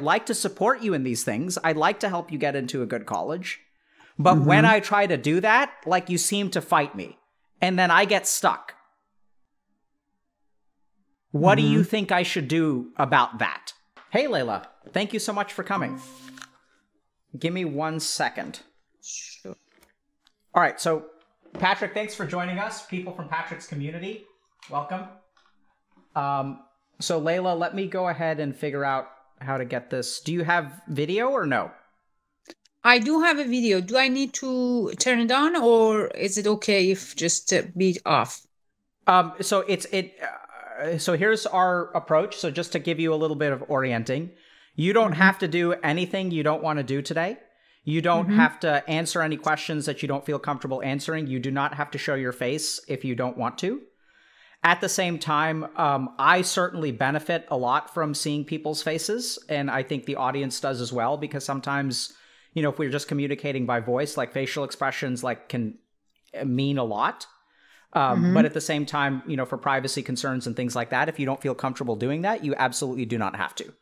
I'd like to support you in these things. I'd like to help you get into a good college. But when I try to do that, like, you seem to fight me. And then I get stuck. What do you think I should do about that? Hey, Layla, thank you so much for coming. Give me 1 second. Sure. All right, so Patrick, thanks for joining us. People from Patrick's community, welcome. So Layla, let me go ahead and figure out how to get this. Do you have video or no? I do have a video. Do I need to turn it on, or is it okay if just be off? So it's so here's our approach. So just to give you a little bit of orienting, you don't have to do anything you don't want to do today. You don't have to answer any questions that you don't feel comfortable answering. You do not have to show your face if you don't want to. At the same time, I certainly benefit a lot from seeing people's faces, and I think the audience does as well, because sometimes, you know, if we're just communicating by voice, like, facial expressions, like, can mean a lot. But at the same time, you know, for privacy concerns and things like that, if you don't feel comfortable doing that, you absolutely do not have to.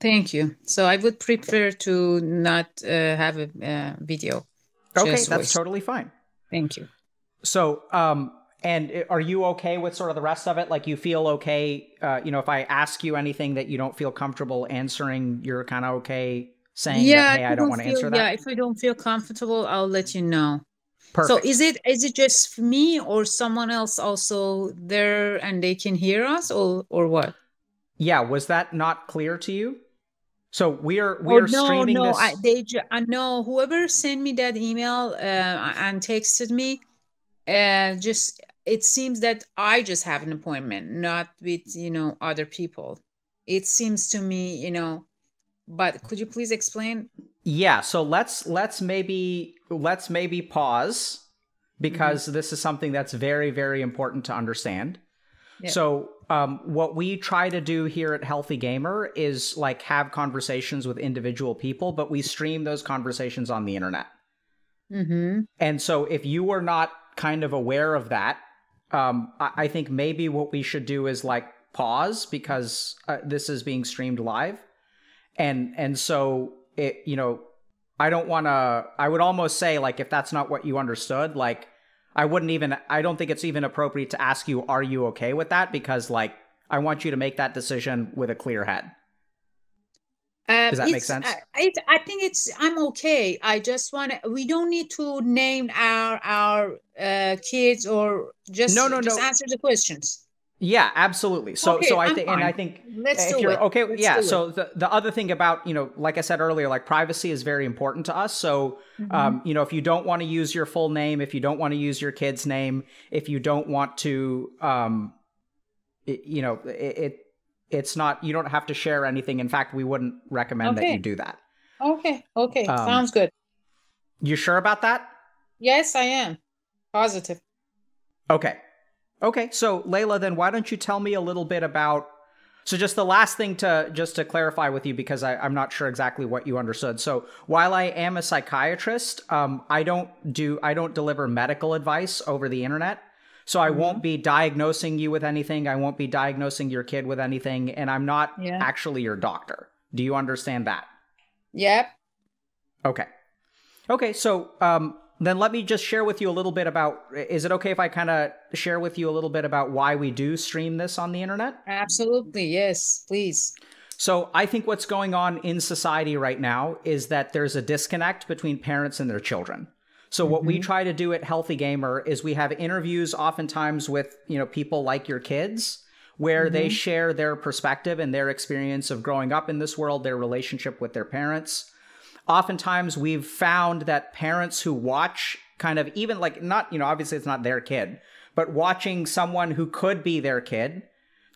Thank you. So I would prefer to not have a video. Okay, that's voice. Totally fine. Thank you. So, and are you okay with sort of the rest of it? Like, you feel okay, you know, if I ask you anything that you don't feel comfortable answering, you're kind of okay saying, yeah, that, hey, I don't want to answer that? Yeah, if I don't feel comfortable, I'll let you know. Perfect. So is it just me or someone else also there and they can hear us, or what? Yeah, was that not clear to you? So we are streaming this. No, whoever sent me that email and texted me, just, it seems that I just have an appointment, not with, you know, other people. It seems to me, you know, but could you please explain? Yeah. So let's maybe pause, because this is something that's very, very important to understand. Yeah. So what we try to do here at Healthy Gamer is, like, have conversations with individual people, but we stream those conversations on the internet. And so if you were not kind of aware of that, I think maybe what we should do is, like, pause, because this is being streamed live. And so, it, you know, I don't want to, I would almost say, like, if that's not what you understood, like, I don't think it's even appropriate to ask you, are you okay with that? Because, like, I want you to make that decision with a clear head. Does that make sense? I think I'm okay. I just want to, we don't need to name our kids, or just, no. Answer the questions. Yeah, absolutely. So, okay, so I think let's do it. Okay. Let's do it. So the other thing about, you know, like I said earlier, like, privacy is very important to us. So, you know, if you don't want to use your full name, if you don't want to use your kid's name, if you don't want to, you know, it's not, you don't have to share anything. In fact, we wouldn't recommend that you do that. Okay. Okay. Sounds good. You sure about that? Yes, I am. Positive. Okay. Okay, so Layla, then why don't you tell me a little bit about, so just the last thing to clarify with you, because I'm not sure exactly what you understood. So while I am a psychiatrist, I don't deliver medical advice over the internet. So I won't be diagnosing you with anything. I won't be diagnosing your kid with anything. And I'm not actually your doctor. Do you understand that? Yep. Okay. Okay, so then let me just share with you a little bit about, is it okay if I kind of share with you a little bit about why we do stream this on the internet? Absolutely. Yes, please. So I think what's going on in society right now is that there's a disconnect between parents and their children. So what we try to do at Healthy Gamer is we have interviews oftentimes with, you know, people like your kids, where they share their perspective and their experience of growing up in this world, their relationship with their parents. Oftentimes we've found that parents who watch kind of, even like, not, you know, obviously it's not their kid, but watching someone who could be their kid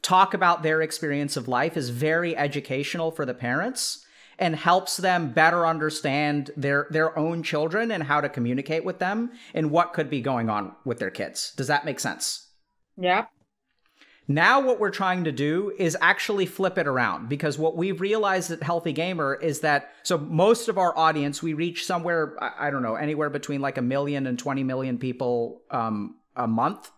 talk about their experience of life is very educational for the parents and helps them better understand their own children and how to communicate with them and what could be going on with their kids. Does that make sense? Yeah. Now what we're trying to do is actually flip it around, because what we've realized at Healthy Gamer is that, so most of our audience, we reach somewhere, I don't know, anywhere between like 1 million and 20 million people a month.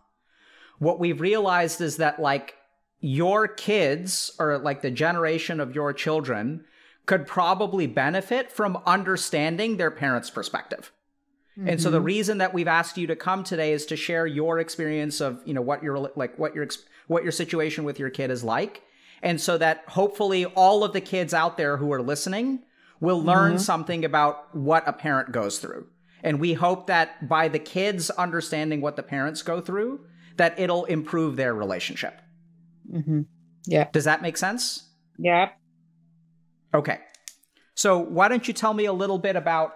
What we've realized is that, like, your kids, or like the generation of your children, could probably benefit from understanding their parents' perspective. Mm-hmm. And so the reason that we've asked you to come today is to share your experience of, you know, what your situation with your kid is like. And so that hopefully all of the kids out there who are listening will learn mm-hmm. something about what a parent goes through. And we hope that by the kids understanding what the parents go through, that it'll improve their relationship. Mm-hmm. Yeah. Does that make sense? Yeah. Okay. So why don't you tell me a little bit about,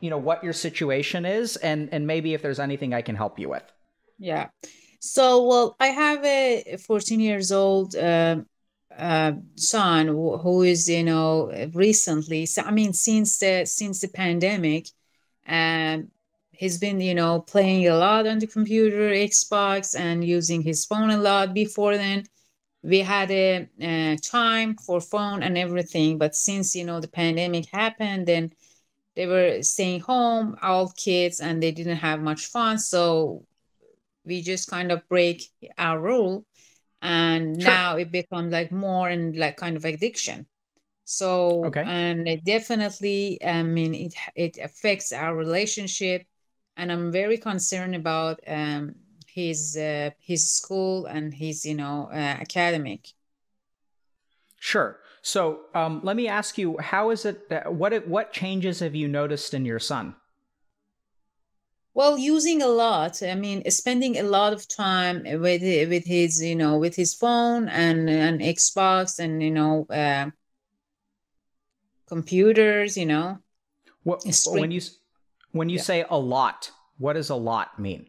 you know, what your situation is and maybe if there's anything I can help you with. Yeah. So, well, I have a 14 years old son who is, you know, recently, I mean, since the pandemic, he's been, you know, playing a lot on the computer, Xbox, and using his phone a lot. Before then, we had a time for phone and everything. But since, you know, the pandemic happened and they were staying home, all kids, and they didn't have much fun. So we just kind of break our rule. And sure. Now it becomes like more and like kind of addiction. So, okay. And it definitely, I mean, it affects our relationship. And I'm very concerned about his school and his, you know, academic. Sure. So let me ask you, how is it that, what changes have you noticed in your son? Well, using a lot, I mean, spending a lot of time with his, you know, with his phone and Xbox and, you know, computers, you know. What, when you yeah. say a lot, what does a lot mean?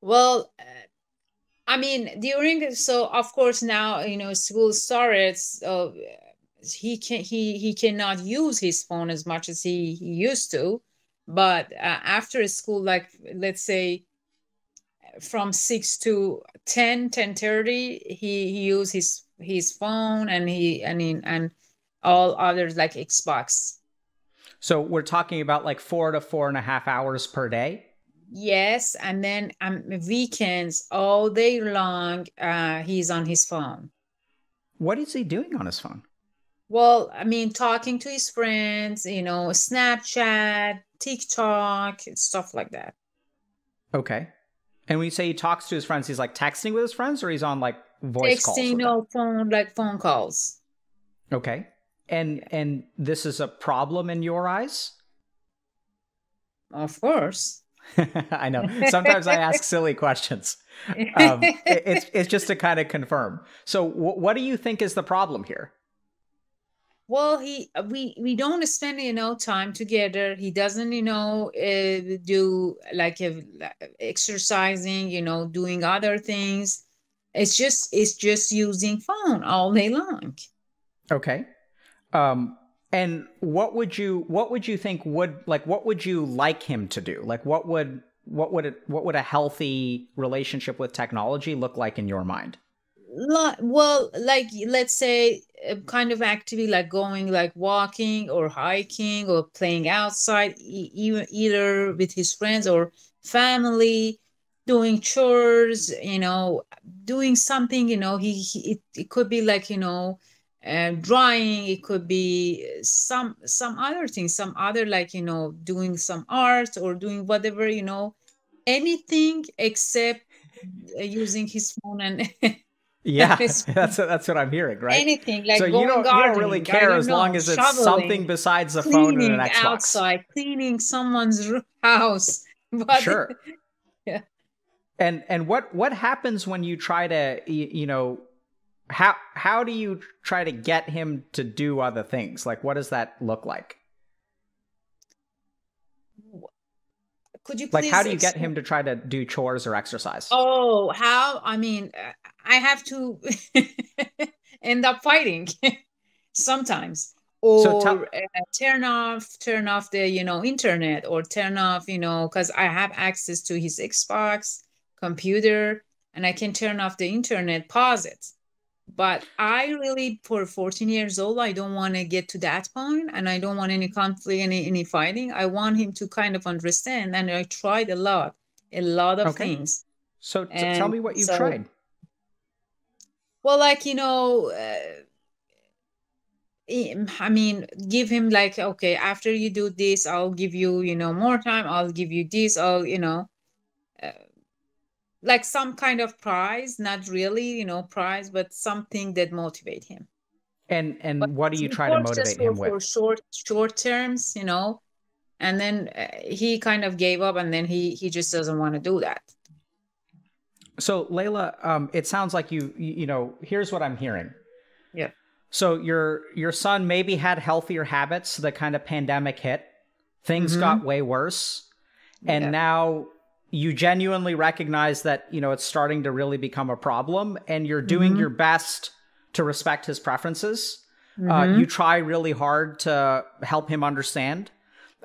Well, I mean, so of course now, you know, school started, so he cannot use his phone as much as he used to. But after school, like, let's say from 6 to 10:30, he used his phone and he and all others like Xbox. So we're talking about like 4 to 4.5 hours per day. Yes. And then weekends, all day long, he's on his phone. What is he doing on his phone? Well, I mean, talking to his friends, you know, Snapchat, TikTok, stuff like that. Okay. And when you say he talks to his friends, he's like texting with his friends, or he's on like voice calls? Texting, no, phone, like phone calls. Okay. And this is a problem in your eyes? Of course. I know. Sometimes I ask silly questions. It's just to kind of confirm. So what do you think is the problem here? Well, we don't spend, you know, time together. He doesn't, you know, do like exercising, you know, doing other things. It's just using phone all day long. Okay. And what would you think would, like, what would you like him to do? Like, what would a healthy relationship with technology look like in your mind? Well, like, let's say kind of activity, like going, like walking or hiking or playing outside, either with his friends or family, doing chores, you know, doing something, you know, it could be like, you know, drawing, it could be some other thing, some other, like, you know, doing some art or doing whatever, you know, anything except using his phone and yeah, that's what I'm hearing, right? Anything, like so you don't really care as long as it's something besides a phone and an Xbox. Outside, cleaning someone's house. But, sure. Yeah. And what happens when you try to, you know, how do you try to get him to do other things? Like, what does that look like? Could you please, like, how do you get him to try to do chores or exercise? Oh, how? I mean, I have to end up fighting sometimes, or so turn off the, you know, internet, or turn off, you know, because I have access to his Xbox computer and I can turn off the internet, pause it. But I really, for 14 years old, I don't want to get to that point, and I don't want any conflict, any fighting. I want him to kind of understand, and I tried a lot of things. So tell me what you've tried. Well, like, you know, I mean, give him like, okay, after you do this, I'll give you, you know, more time. I'll give you this, I'll, you know, like some kind of prize, not really, you know, prize, but something that motivate him. And but what do you try to motivate him with? For short terms, you know, and then he kind of gave up, and then he just doesn't want to do that. So Layla, it sounds like you know, here's what I'm hearing. Yeah. So your son maybe had healthier habits. The kind of pandemic hit, things got way worse, and now you genuinely recognize that, you know, it's starting to really become a problem, and you're doing your best to respect his preferences. You try really hard to help him understand.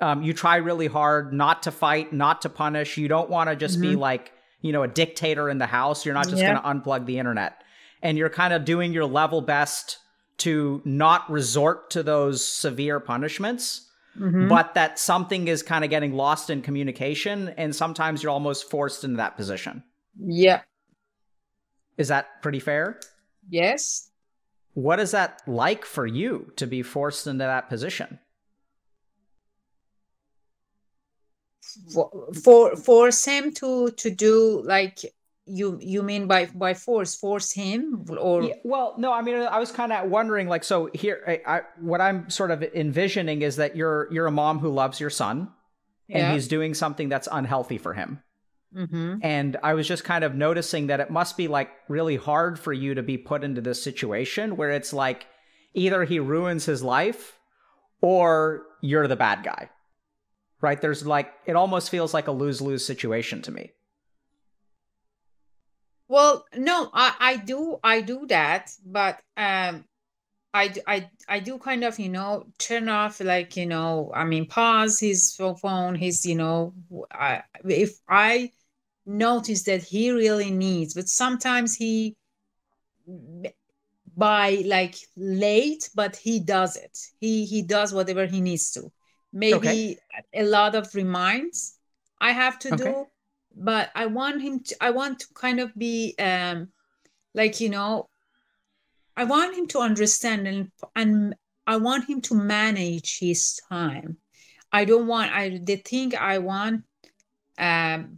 You try really hard not to fight, not to punish. You don't want to just be like, you know, a dictator in the house. You're not just going to unplug the internet. And you're kind of doing your level best to not resort to those severe punishments, but that something is kind of getting lost in communication. And sometimes you're almost forced into that position. Yeah. Is that pretty fair? Yes. What is that like for you to be forced into that position? Force him to do, like, you mean by force him? Or yeah, well, no, I mean, I was kind of wondering, like, so here what I'm sort of envisioning is that you're a mom who loves your son, and he's doing something that's unhealthy for him, and I was just kind of noticing that it must be like really hard for you to be put into this situation where it's like either he ruins his life or you're the bad guy. Right? There's like, it almost feels like a lose-lose situation to me. Well, no, I do that, but I do kind of, you know, turn off, like, you know, I mean, pause his phone, his, you know, if I notice that he really needs, but sometimes he, by like late, but he does it. He does whatever he needs to. Maybe a lot of reminds I have to do, but I want to kind of be like, you know, I want him to understand, and I want him to manage his time. I don't want, the thing I want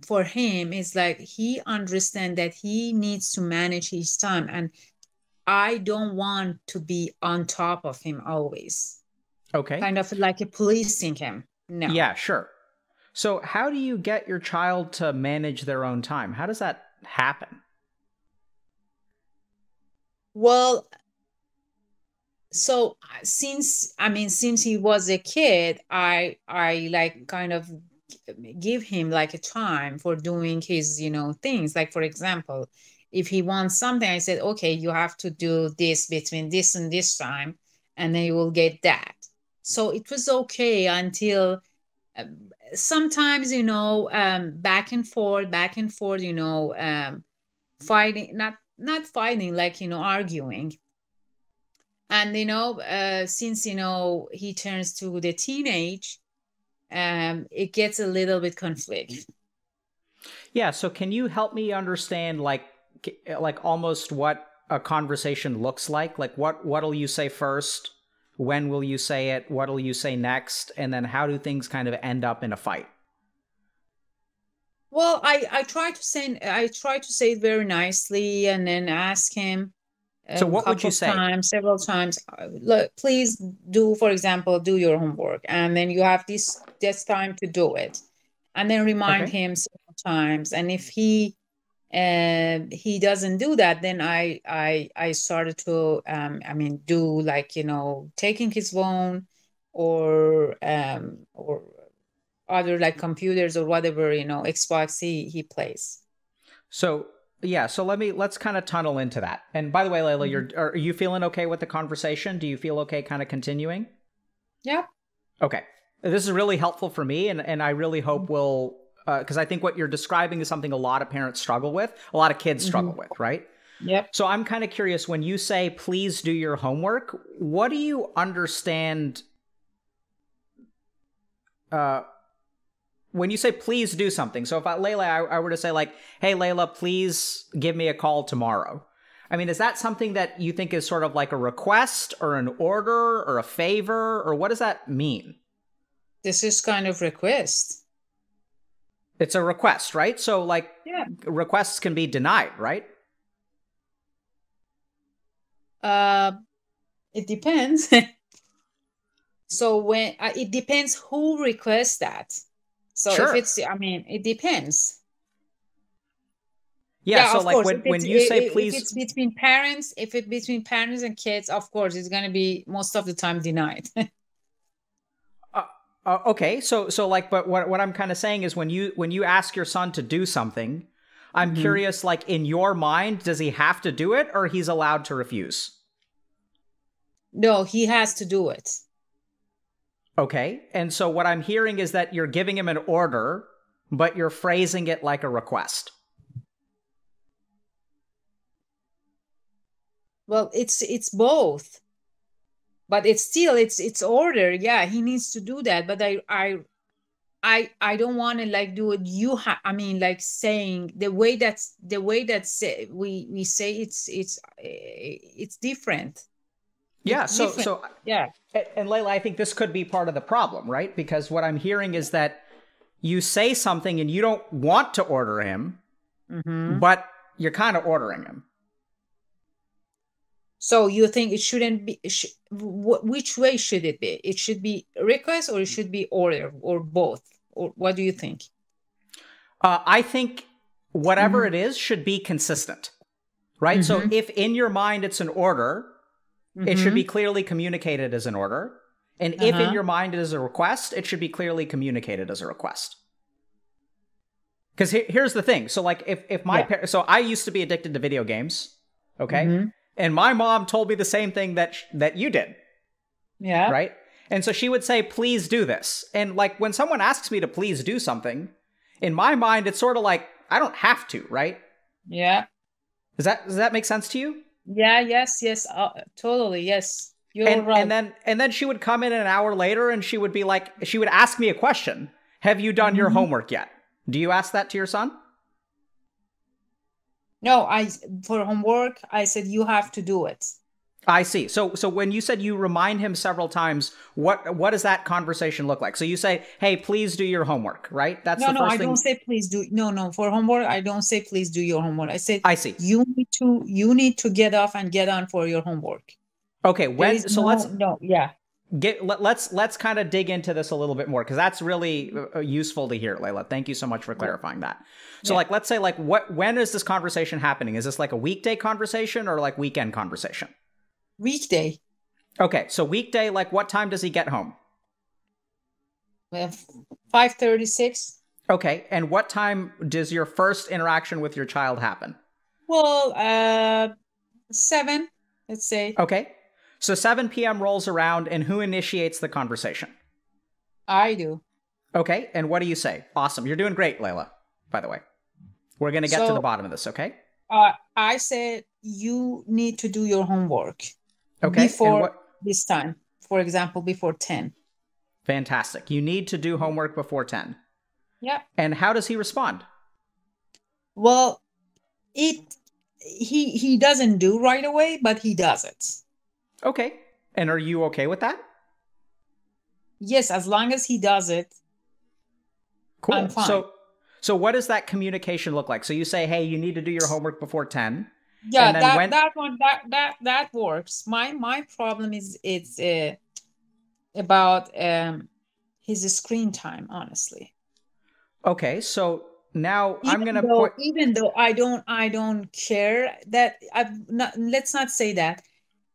for him is like, he understand that he needs to manage his time, and I don't want to be on top of him always. Okay. Kind of like a policing him. No. Yeah, sure. So how do you get your child to manage their own time? How does that happen? Well, so since he was a kid, I like kind of give him like a time for doing his, you know, things. Like, for example, if he wants something, I said, okay, you have to do this between this and this time, and then you will get that. So it was okay until sometimes, you know, back and forth, you know, fighting, not fighting, like, you know, arguing. And, you know, since, you know, he turns to the teenage, it gets a little bit conflict. Yeah. So can you help me understand, like almost what a conversation looks like? Like, what'll you say first? When will you say it? What'll you say next? And then how do things kind of end up in a fight? Well, I try to say it very nicely, and then ask him. So what would you say? Several times. Look, please do, for example, do your homework, and then you have this time to do it, and then remind him several times. And if he doesn't do that, then I started to, I mean, do, like, you know, taking his phone or other, like, computers or whatever, you know, Xbox he plays. So, yeah. So let's kind of tunnel into that. And by the way, Layla, are you feeling okay with the conversation? Do you feel okay kind of continuing? Yeah. Okay. This is really helpful for me. And I really hope we'll, because I think what you're describing is something a lot of parents struggle with, a lot of kids struggle with, right? Yep. So I'm kind of curious, when you say, please do your homework, what do you understand? When you say, please do something. So if Layla, I were to say, like, hey, Layla, please give me a call tomorrow. I mean, is that something that you think is sort of like a request or an order or a favor, or what does that mean? This is kind of request. It's a request, right? So like, yeah, requests can be denied, right? It depends. So when it depends who requests that. So sure. If it's, I mean, it depends. Yeah, so like when you say please, if it's between parents, if it's between parents and kids, of course, it's going to be most of the time denied. Okay, so like, but what I'm kind of saying is when you ask your son to do something, I'm mm-hmm. curious, like in your mind, does he have to do it or he's allowed to refuse? No, he has to do it. Okay, and so what I'm hearing is that you're giving him an order, but you're phrasing it like a request. Well, it's both, but it's still it's order. Yeah, he needs to do that. But I don't want to like do it. I mean, like saying the way that we say it's different. Yeah. It's different. So yeah. And Layla, I think this could be part of the problem, right? Because what I'm hearing is that you say something and you don't want to order him, mm-hmm. but you're kind of ordering him. So you think it shouldn't be, which way should it be? It should be request or it should be order or both? Or what do you think? I think whatever mm-hmm. it is should be consistent, right? Mm-hmm. So if in your mind it's an order, mm-hmm. it should be clearly communicated as an order. And if in your mind it is a request, it should be clearly communicated as a request. Because here's the thing. So like if my parents, so I used to be addicted to video games, okay? Mm-hmm. And my mom told me the same thing that you did. Yeah. Right? And so she would say, please do this. And like when someone asks me to please do something, in my mind, it's sort of like, I don't have to, right? Yeah. Does that make sense to you? Yeah, yes, totally, yes. You're right. And then she would come in an hour later and she would be like, she would ask me a question. Have you done your homework yet? Do you ask that to your son? No, for homework, I said, you have to do it. I see. So when you said you remind him several times, what does that conversation look like? So you say, hey, please do your homework, right? That's the first thing. No, I don't say please do. No, for homework, I don't say please do your homework. I say, I see. You need to get off and get on for your homework. Okay. Let's kind of dig into this a little bit more because that's really useful to hear, Layla. Thank you so much for clarifying that. So like, let's say like, when is this conversation happening? Is this like a weekday conversation or like weekend conversation? Weekday. Okay. So weekday, like what time does he get home? 5:36. Okay. And what time does your first interaction with your child happen? Well, 7, let's say. Okay. So 7 p.m. rolls around, and who initiates the conversation? I do. Okay, and what do you say? Awesome. You're doing great, Layla, by the way. We're going to get to the bottom of this, okay? I said you need to do your homework before this time. For example, before 10. Fantastic. You need to do homework before 10. Yeah. And how does he respond? Well, he doesn't do right away, but he does it. Okay. And are you okay with that? Yes, as long as he does it. Cool. I'm fine. So what does that communication look like? So you say, hey, you need to do your homework before 10. Yeah, and then that works. My problem is it's about his screen time, honestly. Okay, so now even though I don't care that let's not say that.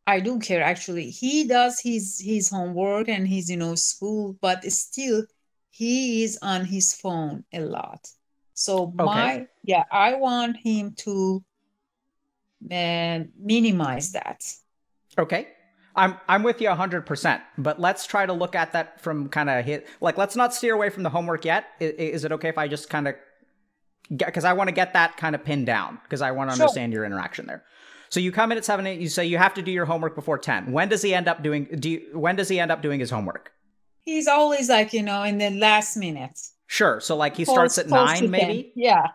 I don't care, actually. He does his homework and his, school, but still he is on his phone a lot. So I want him to minimize that. Okay. I'm with you 100%, but let's try to look at that from kind of let's not steer away from the homework yet. Is it okay if I just kind of because I want to get that kind of pinned down because I want to understand your interaction there. So you come in at 7, 8, you say you have to do your homework before 10. When does he end up doing his homework? He's always like, in the last minute. Sure. So like he starts at 9 maybe? Yeah.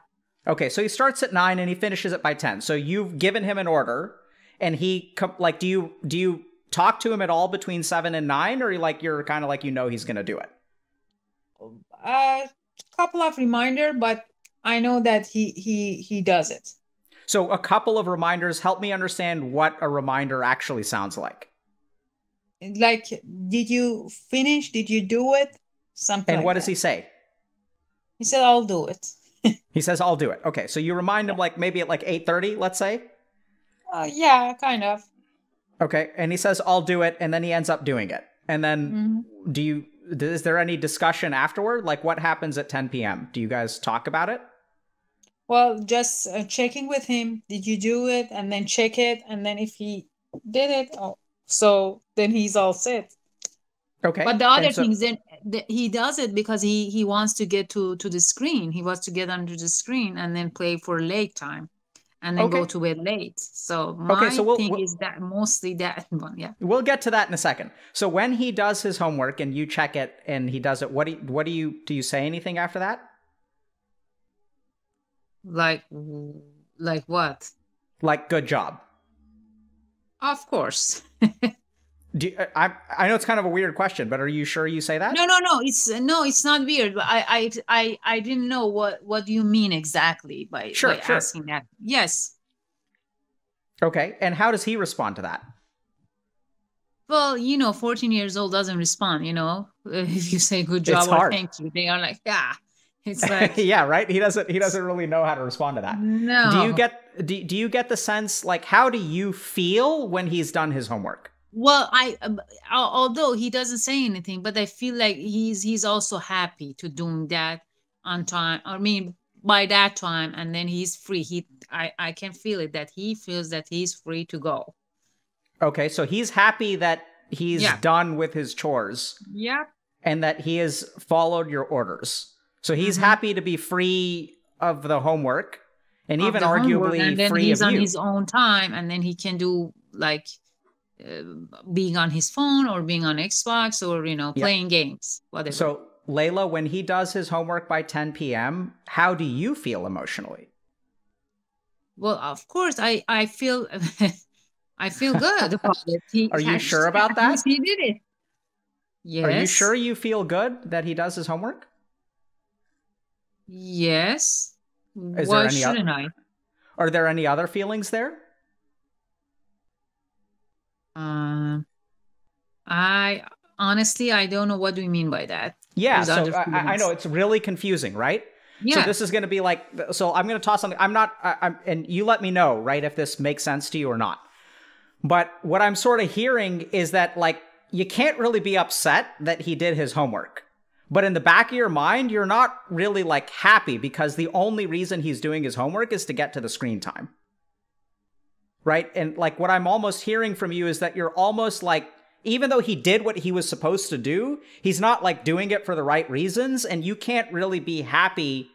Okay, so he starts at 9 and he finishes it by 10. So you've given him an order, and he like, do you talk to him at all between 7 and 9, or you're kind of like, you know, he's gonna do it? A couple of reminder, but I know that he does it. So a couple of reminders. Help me understand what a reminder actually sounds like. Like, did you finish? Did you do it? Something. And what does he say? He said, "I'll do it." He says, "I'll do it." Okay, so you remind him, like, maybe at like 8:30, let's say? Yeah, kind of. Okay, and he says, "I'll do it," and then he ends up doing it. And then is there any discussion afterward? Like, what happens at 10 p.m.? Do you guys talk about it? Well, just checking with him. Did you do it? And then check it. And then if he did it, so then he's all set. Okay. But the other things, then he does it because he wants to get to the screen. He wants to get onto the screen and then play for late time, and then go to bed late. So my thing is that mostly that one. Yeah. We'll get to that in a second. So when he does his homework and you check it and he does it, do you say anything after that? Like what? Like, good job. Of course. I know it's kind of a weird question, but are you sure you say that? No. It's not weird. But I didn't know what you mean exactly by asking that. Yes. Okay, and how does he respond to that? Well, 14 years old doesn't respond. If you say good job or thank you, they are like, yeah. It's like, yeah, right. He doesn't really know how to respond to that. No. Do you get the sense, like, how do you feel when he's done his homework? Well, although he doesn't say anything, but I feel like he's also happy to doing that on time. I mean, by that time, and then he's free. I can feel it that he feels that he's free to go. Okay, so he's happy that he's done with his chores. Yeah. And that he has followed your orders. So he's happy to be free of the homework, and even arguably free of you. And then he's on his own time, and then he can do, like, being on his phone or being on Xbox or playing games, whatever. So Layla, when he does his homework by 10 p.m., how do you feel emotionally? Well, of course, I feel I feel good about it. Are you sure about that? He did it. Yes. Are you sure you feel good that he does his homework? Yes. Why shouldn't I? Are there any other feelings there? I honestly, I don't know what do you mean by that. Yeah, so I know it's really confusing, right? Yeah. So this is going to be like, so I'm going to toss something. I'm and you let me know, right, if this makes sense to you or not. But what I'm sort of hearing is that, like, you can't really be upset that he did his homework, but in the back of your mind, you're not really, like, happy because the only reason he's doing his homework is to get to the screen time. Right? And, like, what I'm almost hearing from you is that you're almost like, even though he did what he was supposed to do, he's not, like, doing it for the right reasons, and you can't really be happy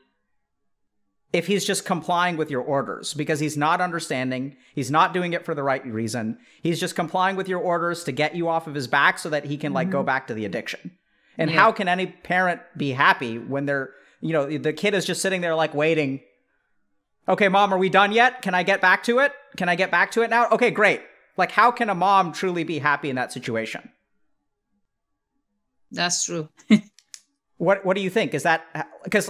if he's just complying with your orders, because he's not understanding, he's not doing it for the right reason, he's just complying with your orders to get you off of his back so that he can, like, go back to the addiction. And how can any parent be happy when they're, the kid is just sitting there, like, waiting. Okay, mom, are we done yet? Can I get back to it? Can I get back to it now? Okay, great. Like, how can a mom truly be happy in that situation? That's true. What do you think? Is that, because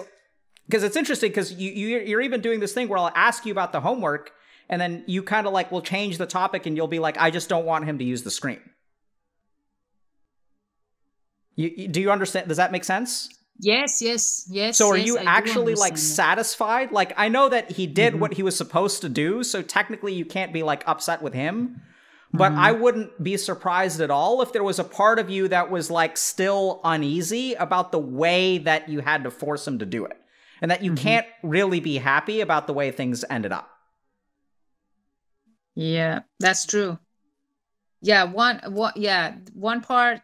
it's interesting, because you're even doing this thing where I'll ask you about the homework, and then you kind of, like, will change the topic, and you'll be like, I just don't want him to use the screen. Do you understand? Does that make sense? Yes. So are you actually, like, satisfied? Like, I know that he did what he was supposed to do, so technically you can't be, like, upset with him, but I wouldn't be surprised at all if there was a part of you that was, like, still uneasy about the way that you had to force him to do it, and that you can't really be happy about the way things ended up. Yeah, that's true. Yeah, one part,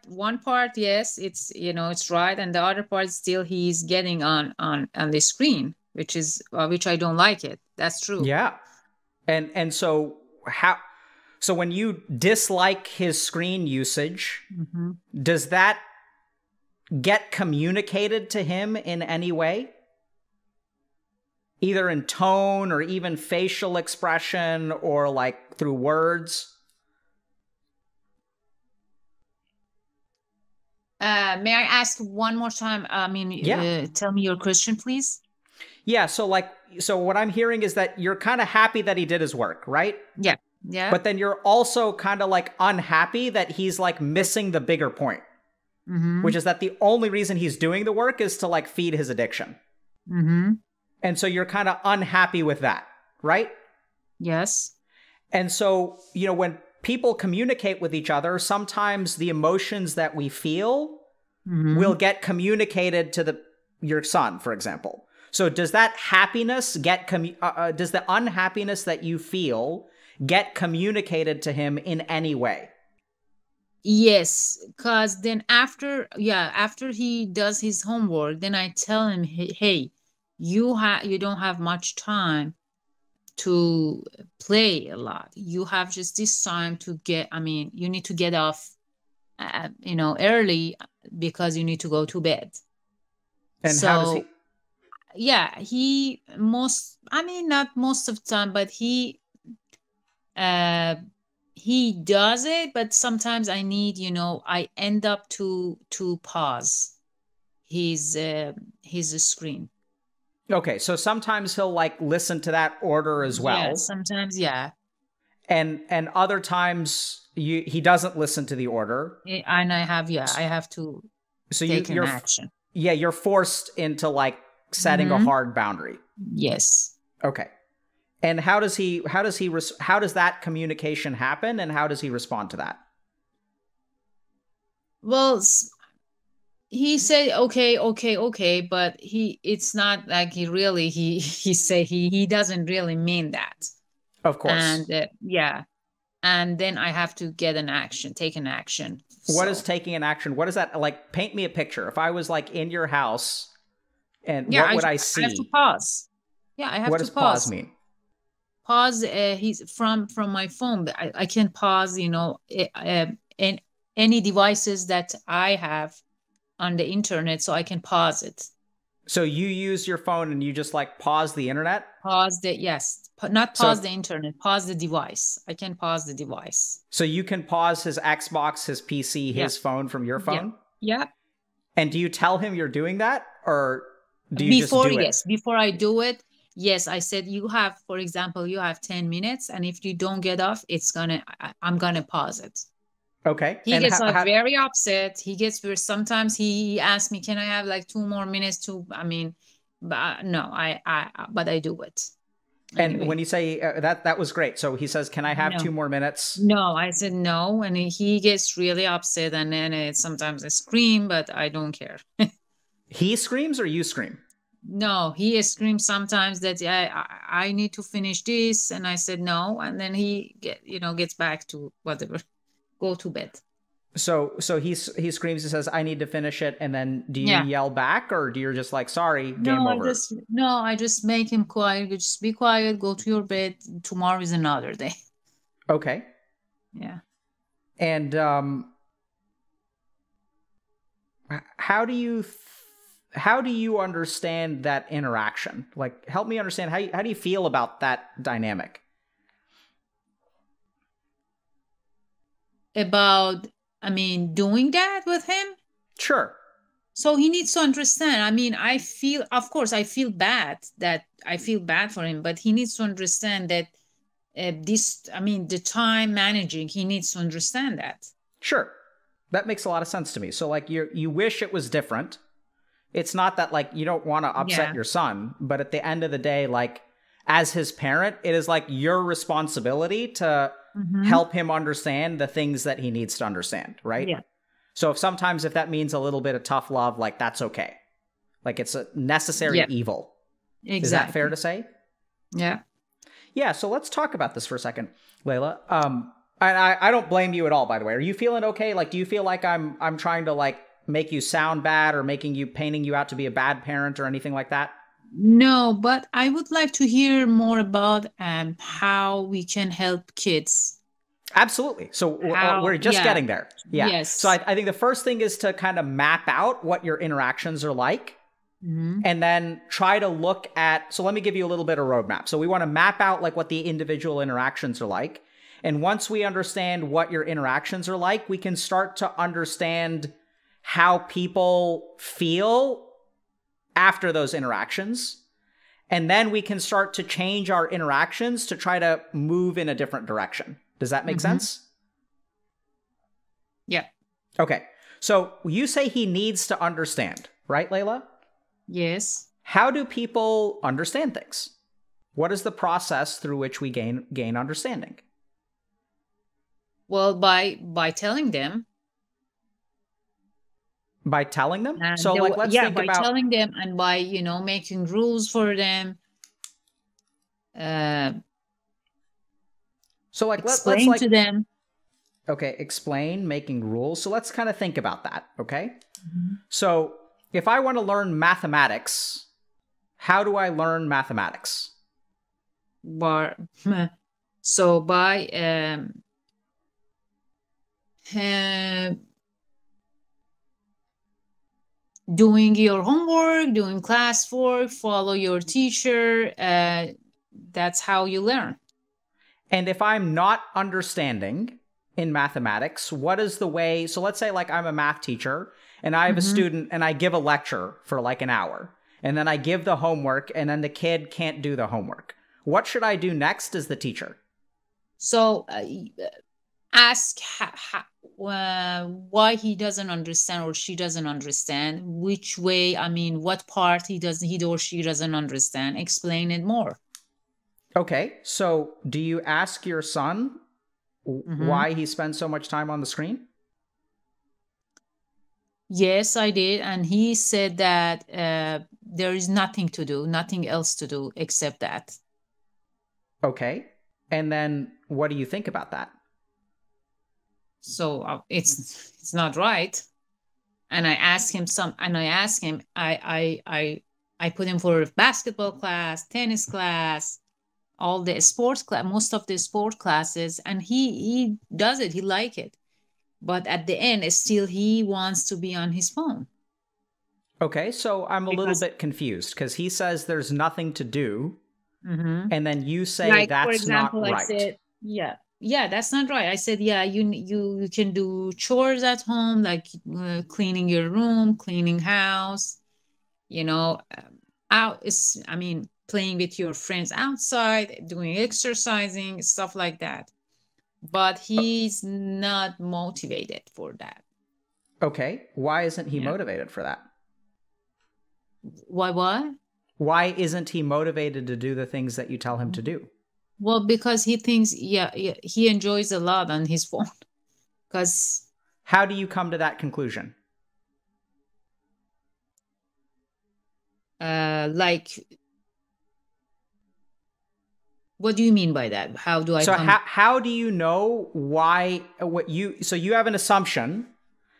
yes, it's, it's right. And the other part, still he's getting on the screen, which is, which I don't like it. That's true. Yeah. And so so when you dislike his screen usage, does that get communicated to him in any way? either in tone or even facial expression or like through words? May I ask one more time? I mean, tell me your question, please. Yeah. So like, so what I'm hearing is that you're kind of happy that he did his work, right? Yeah. Yeah. But then you're also kind of like unhappy that he's like missing the bigger point, which is that the only reason he's doing the work is to like feed his addiction. And so you're kind of unhappy with that, right? Yes. And so, you know, when people communicate with each other, sometimes the emotions that we feel will get communicated to your son, for example. So does that happiness get, does the unhappiness that you feel get communicated to him in any way? Yes, because then after, after he does his homework, then I tell him, hey, you don't have much time to play a lot. You have just this time to get, I mean, you need to get off, you know, early because you need to go to bed. And so, how does he? Yeah, he most, I mean, not most of the time, but he does it, but sometimes I need, you know, I end up to pause his screen. Okay, so sometimes he'll like listen to that order as well. Yeah, sometimes, yeah. And other times he doesn't listen to the order. And I have, yeah, I have to take an action. Yeah, you're forced into like setting a hard boundary. Yes. Okay. And how does that communication happen, and how does he respond to that? Well, he said, okay, but it's not like he really, he doesn't really mean that. Of course. And yeah. And then I have to get an action, take an action. What is taking an action? What is that? Like, paint me a picture. If I was like in your house and what would I see? I have to pause. Yeah, I have to pause. What does pause mean? Pause, he's from my phone. I can pause, you know, in any devices that I have on the internet, so I can pause it. So you use your phone and you just like pause the internet? Pause the, yes. Not pause the internet, pause the device. I can pause the device. So you can pause his Xbox, his PC, his phone from your phone? Yeah. And do you tell him you're doing that? Or do you just do it? Yes, before I do it, yes, I said you have, for example, you have 10 minutes and if you don't get off, it's gonna, I'm gonna pause it. Okay. He gets like very upset. He gets, sometimes he asks me, can I have like 2 more minutes to, I mean, but no, but I do it. Anyway. And when you say that was great. So he says, can I have 2 more minutes? No, I said no. And he gets really upset. And then sometimes I scream, but I don't care. He screams or you scream? No, he screams sometimes that I need to finish this. And I said no. And then he gets back to whatever. Go to bed. So he screams and says, I need to finish it. And then do you yell back or do you just like, sorry, game over? I just make him quiet. Just be quiet. Go to your bed. Tomorrow is another day. Okay. Yeah. And how do you understand that interaction? Like, help me understand. How do you feel about that dynamic? About, I mean, doing that with him? Sure. So he needs to understand. I mean, I feel, of course, I feel bad for him, but he needs to understand that the time managing, he needs to understand that. Sure. That makes a lot of sense to me. So like you wish it was different. It's not that like, you don't want to upset your son, but at the end of the day, like as his parent, it is like your responsibility to help him understand the things that he needs to understand, right? Yeah. So if that means a little bit of tough love, like that's okay. Like it's a necessary evil. Exactly. Is that fair to say? Yeah. Yeah. So let's talk about this for a second, Layla. And I don't blame you at all, by the way. Are you feeling okay? Like, do you feel like I'm trying to like make you sound bad or painting you out to be a bad parent or anything like that? No, but I would like to hear more about how we can help kids. Absolutely. So we're just getting there. Yeah. Yes. So I think the first thing is to kind of map out what your interactions are like Mm-hmm. And then try to look at, so let me give you a little bit of roadmap. So we want to map out like what the individual interactions are like. And once we understand what your interactions are like, we can start to understand how people feel after those interactions. And then we can start to change our interactions to try to move in a different direction. Does that make sense? Yeah. Okay. So you say he needs to understand, right, Layla? Yes. How do people understand things? What is the process through which we gain understanding? Well, by telling them. By telling them? So like, let's think about... Yeah, by telling them and by, you know, making rules for them. So like, explain to them. Okay, explain, making rules. So let's kind of think about that, okay? Mm-hmm. So if I want to learn mathematics, how do I learn mathematics? So by... doing your homework, doing classwork, follow your teacher. That's how you learn. And if I'm not understanding in mathematics, what is the way? So let's say like I'm a math teacher and I have a student and I give a lecture for like an hour and then I give the homework and then the kid can't do the homework. What should I do next as the teacher? So ask why he doesn't understand or she doesn't understand, which way, I mean, what part he or she doesn't understand. Explain it more. Okay, so do you ask your son why he spends so much time on the screen? Yes, I did. And he said that there is nothing to do, nothing else to do except that. Okay. And then what do you think about that? So it's not right. And I asked him I put him for basketball class, tennis class, all the sports class, most of the sport classes. And he does it. He likes it. But at the end, still he wants to be on his phone. Okay. So I'm a little bit confused because he says there's nothing to do. And then you say like, that's not right. I said, yeah, that's not right. I said, yeah, you can do chores at home, like cleaning your room, cleaning house, you know, I mean, playing with your friends outside, doing exercising, stuff like that. But he's not motivated for that. Okay. Why isn't he motivated for that? Why what? Why isn't he motivated to do the things that you tell him to do? Well, because he thinks, he enjoys a lot on his phone. Because how do you come to that conclusion? Like, what do you mean by that? How do I? So how do you know why? So you have an assumption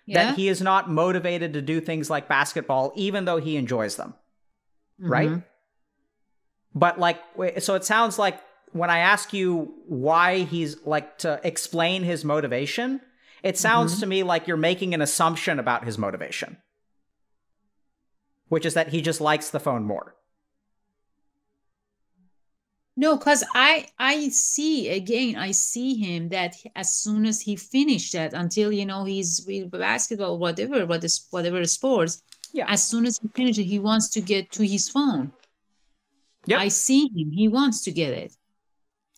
that he is not motivated to do things like basketball, even though he enjoys them, right? But like, so it sounds like. When I ask you why he's like to explain his motivation, it sounds to me like you're making an assumption about his motivation, which is that he just likes the phone more. No, because I see I see him that as soon as he finished that until, you know, he's with basketball, whatever sports, as soon as he finishes, he wants to get to his phone. Yep. I see him. He wants to get it.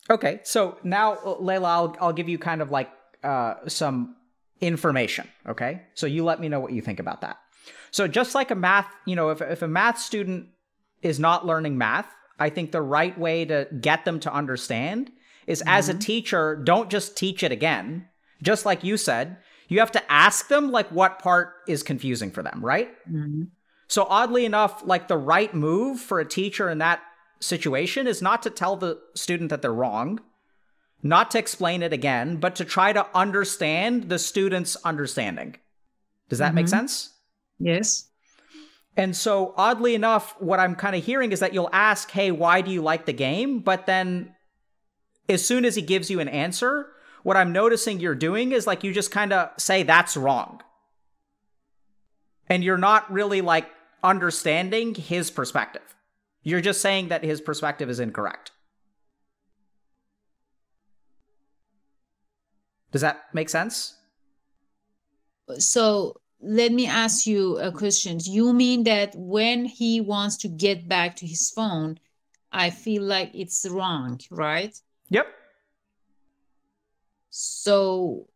Okay, so now, Layla, I'll give you kind of like some information, okay? So you let me know what you think about that. So just like a math, you know, if a math student is not learning math, I think the right way to get them to understand is as a teacher, don't just teach it again. Just like you said, you have to ask them like what part is confusing for them, right? So oddly enough, like the right move for a teacher in that situation is not to tell the student that they're wrong, not to explain it again, but to try to understand the student's understanding. Does that make sense? Yes. And so oddly enough, what I'm kind of hearing is that you'll ask, hey, why do you like the game? But then as soon as he gives you an answer, what I'm noticing you're doing is like you just kind of say that's wrong. And you're not really like understanding his perspective. You're just saying that his perspective is incorrect. Does that make sense? So let me ask you a question. You mean that when he wants to get back to his phone, I feel like it's wrong, right? Yep. So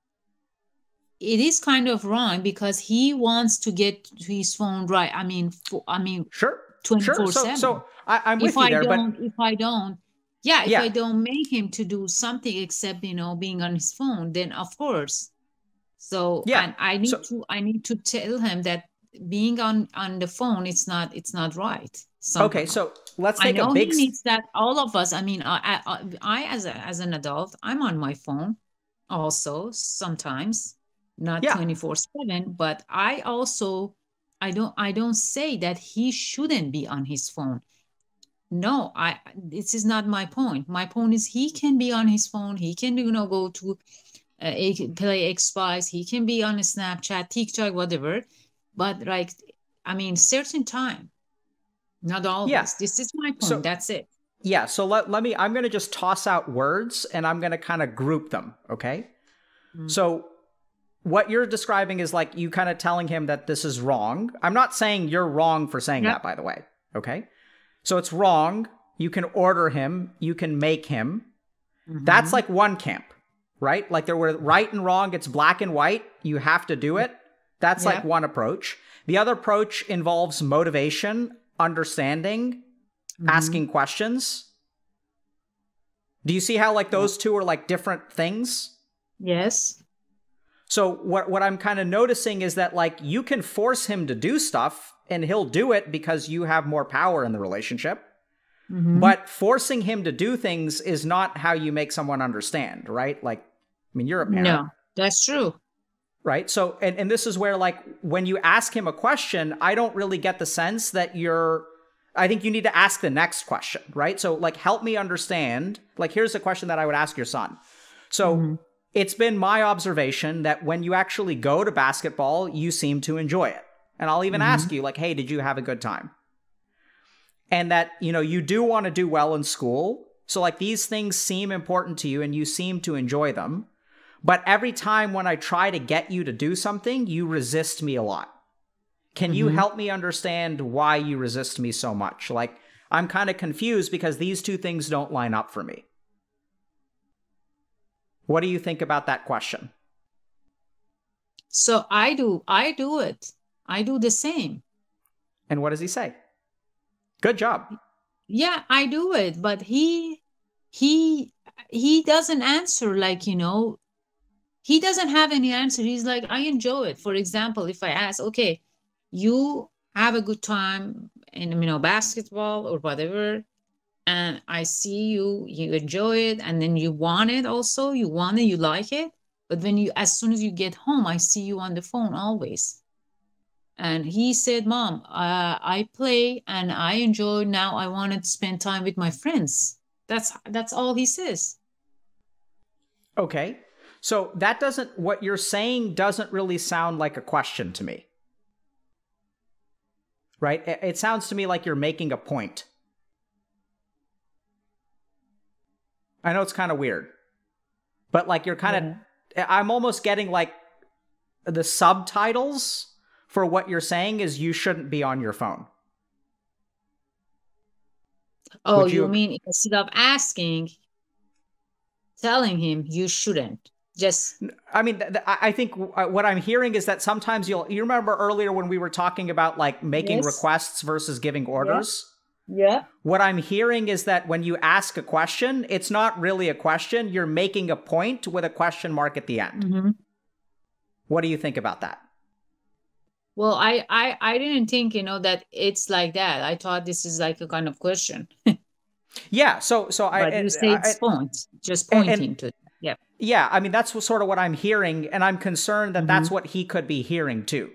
it is kind of wrong because he wants to get to his phone, right? I mean, sure, 24/7. So I'm with you there, but if I don't, I don't make him to do something except, you know, being on his phone, then of course. So yeah, and I need to tell him that being on the phone, it's not right. Somehow. Okay, so let's take a big. I know he needs that. All of us. I mean, I as an adult, I'm on my phone, also sometimes, not 24/7. But I also I don't say that he shouldn't be on his phone. No, this is not my point. My point is he can be on his phone. He can go to. Play Xbox, he can be on a Snapchat, TikTok, whatever. But like, I mean, certain time, not always. Yeah. This is my point. So, that's it. Yeah. So let me, I'm going to just toss out words and I'm going to kind of group them. Okay. Mm-hmm. So what you're describing is like you kind of telling him that this is wrong. I'm not saying you're wrong for saying that, by the way. Okay. So it's wrong. You can order him. You can make him. Mm-hmm. That's like one camp. Right? Like there were right and wrong. It's black and white. You have to do it. That's like one approach. The other approach involves motivation, understanding, asking questions. Do you see how like those two are like different things? Yes. So what I'm kind of noticing is that like you can force him to do stuff and he'll do it because you have more power in the relationship. Mm-hmm. But forcing him to do things is not how you make someone understand, right? Like, I mean, you're a parent. No, that's true. Right? So, and this is where, like, when you ask him a question, I don't really get the sense that I think you need to ask the next question, right? So, like, help me understand. Like, here's a question that I would ask your son. So, it's been my observation that when you actually go to basketball, you seem to enjoy it. And I'll even ask you, like, hey, did you have a good time? And that, you know, you do want to do well in school. So like these things seem important to you and you seem to enjoy them. But every time when I try to get you to do something, you resist me a lot. Can you help me understand why you resist me so much? Like, I'm kind of confused because these two things don't line up for me. What do you think about that question? So I do it. I do the same. And what does he say? Good job. Yeah, I do it, but he doesn't answer, like, you know, he doesn't have any answer. He's like, I enjoy it. For example, if I ask, okay, you have a good time in, you know, basketball or whatever, and I see you enjoy it, and then you want it also, you like it, but when as soon as you get home, I see you on the phone always. And he said, Mom, I play and I enjoy. Now I want to spend time with my friends. That's all he says. Okay. So what you're saying doesn't really sound like a question to me. Right? It sounds to me like you're making a point. I know it's kind of weird, but like you're kind of, I'm almost getting like the subtitles for what you're saying is you shouldn't be on your phone. Oh, you mean instead of asking, telling him you shouldn't, just... I mean, I think what I'm hearing is that sometimes you remember earlier when we were talking about like making requests versus giving orders? Yeah. What I'm hearing is that when you ask a question, it's not really a question. You're making a point with a question mark at the end. Mm-hmm. What do you think about that? Well, I didn't think, you know, that it's like that. I thought this is like a kind of question. Yeah. So but you say it's pointing to it. Yeah. Yeah. I mean, that's sort of what I'm hearing. And I'm concerned that that's what he could be hearing too.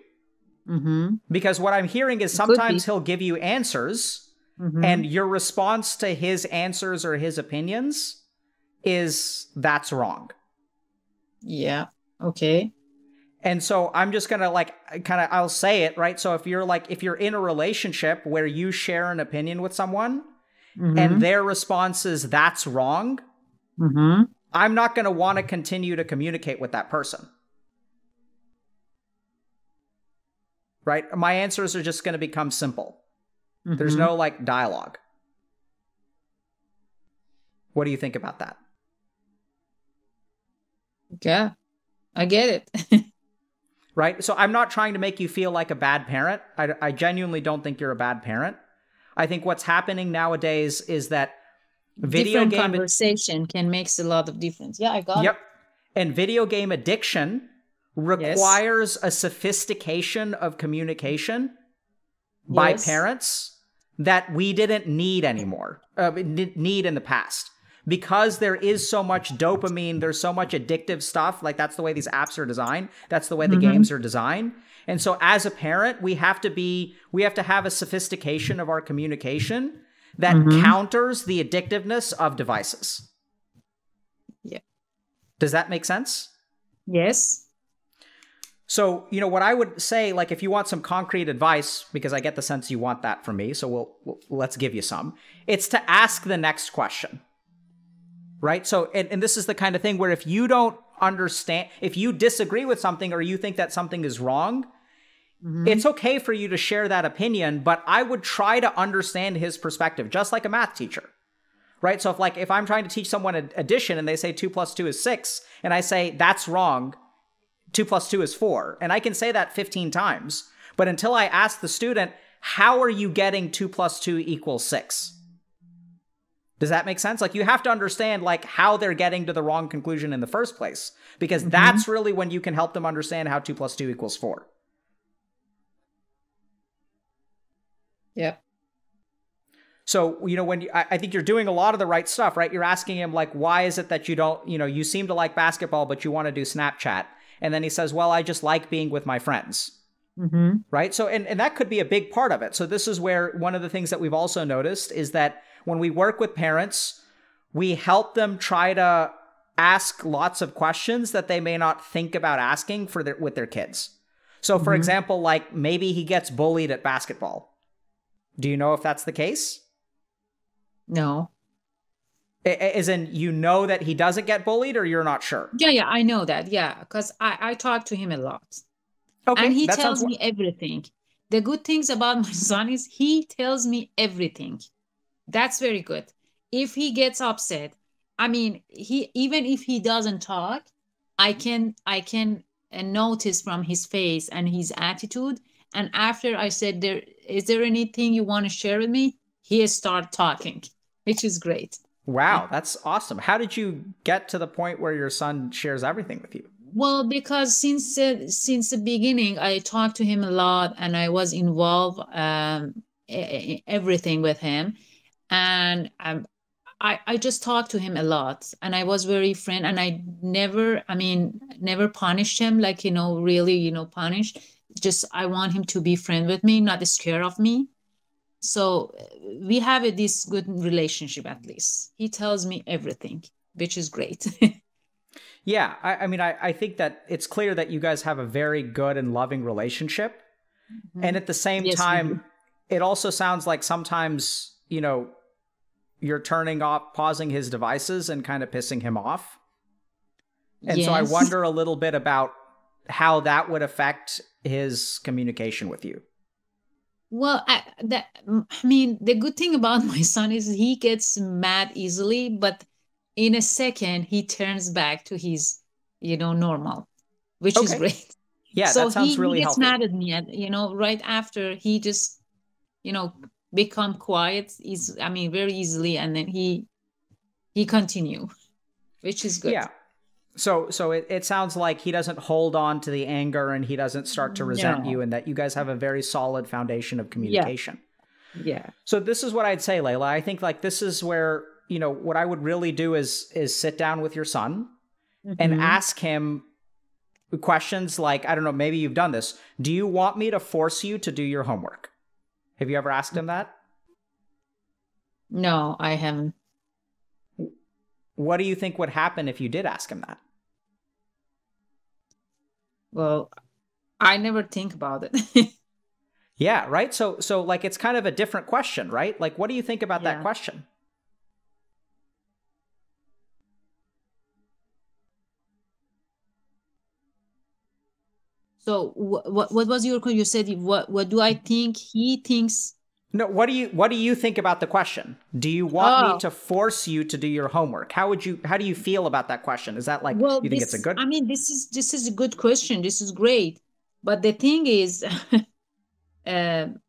Mm-hmm. Because what I'm hearing is sometimes he'll give you answers and your response to his answers or his opinions is that's wrong. Yeah. Okay. And so I'm just going to I'll say it, right? So if you're if you're in a relationship where you share an opinion with someone and their response is that's wrong, I'm not going to want to continue to communicate with that person. Right? My answers are just going to become simple. There's no dialogue. What do you think about that? Yeah, I get it. Right? So I'm not trying to make you feel like a bad parent. I genuinely don't think you're a bad parent. I think what's happening nowadays is that video game conversation can make a lot of difference. Yeah, I got it. And video game addiction requires a sophistication of communication by parents that we didn't need anymore, need in the past. Because there is so much dopamine, there's so much addictive stuff. Like, that's the way these apps are designed. That's the way the games are designed. And so as a parent, we have to have a sophistication of our communication that counters the addictiveness of devices. Yeah. Does that make sense? Yes. So, you know, what I would say, like, if you want some concrete advice, because I get the sense you want that from me, so let's give you some. It's to ask the next question. Right? So, and this is the kind of thing where if you don't understand, if you disagree with something or you think that something is wrong, it's okay for you to share that opinion, but I would try to understand his perspective, just like a math teacher. Right? So if I'm trying to teach someone addition and they say 2 plus 2 is 6, and I say, that's wrong, 2 plus 2 is 4. And I can say that 15 times, but until I ask the student, how are you getting 2 plus 2 equals 6? Does that make sense? Like, you have to understand how they're getting to the wrong conclusion in the first place, because that's really when you can help them understand how 2 plus 2 equals 4. Yeah. So, you know, when you, I think you're doing a lot of the right stuff, right? You're asking him why is it that you don't, you seem to like basketball, but you want to do Snapchat. And then he says, well, I just like being with my friends. Right? So, and that could be a big part of it. So this is where one of the things that we've also noticed is that when we work with parents, we help them try to ask lots of questions that they may not think about asking with their kids. So for example, maybe he gets bullied at basketball. Do you know if that's the case? No. As in, you know that he doesn't get bullied, or you're not sure? Yeah, I know that. Yeah, because I talk to him a lot. Okay, and he tells me everything. The good things about my son is he tells me everything. That's very good. If he gets upset, I mean, even if he doesn't talk, I can notice from his face and his attitude. And after I said, is there anything you want to share with me? He started talking, which is great. Wow, that's awesome. How did you get to the point where your son shares everything with you? Well, because since the beginning, I talked to him a lot, and I was involved everything with him. And I just talked to him a lot, and I was very friend, and I never punished him, really, punish. Just, I want him to be friend with me, not scared of me. So we have this good relationship, at least. He tells me everything, which is great. Yeah, I mean, I think that it's clear that you guys have a very good and loving relationship. And at the same time, it also sounds like sometimes, you're pausing his devices and kind of pissing him off. And so I wonder a little bit about how that would affect his communication with you. Well, I mean, the good thing about my son is he gets mad easily, but in a second, he turns back to his, normal, which is great. Yeah, so that sounds really helpful. So he gets mad at me, right after he just, become quiet very easily, and then he continue, which is good. Yeah. So it sounds like he doesn't hold on to the anger, and he doesn't start to resent you, and that you guys have a very solid foundation of communication. Yeah. So this is what I'd say, Layla. I think this is where, what I would really do is sit down with your son and ask him questions like, I don't know, maybe you've done this. Do you want me to force you to do your homework? Have you ever asked him that? No, I haven't. What do you think would happen if you did ask him that? Well, I never think about it. Yeah, right? So like, it's kind of a different question, right? Like, what do you think about that question? So what was your, you said, what do I think he thinks? No, what do you think about the question? Do you want me to force you to do your homework? How do you feel about that question? Is that like, well, you think it's a good? I mean, this is a good question. This is great. But the thing is, I don't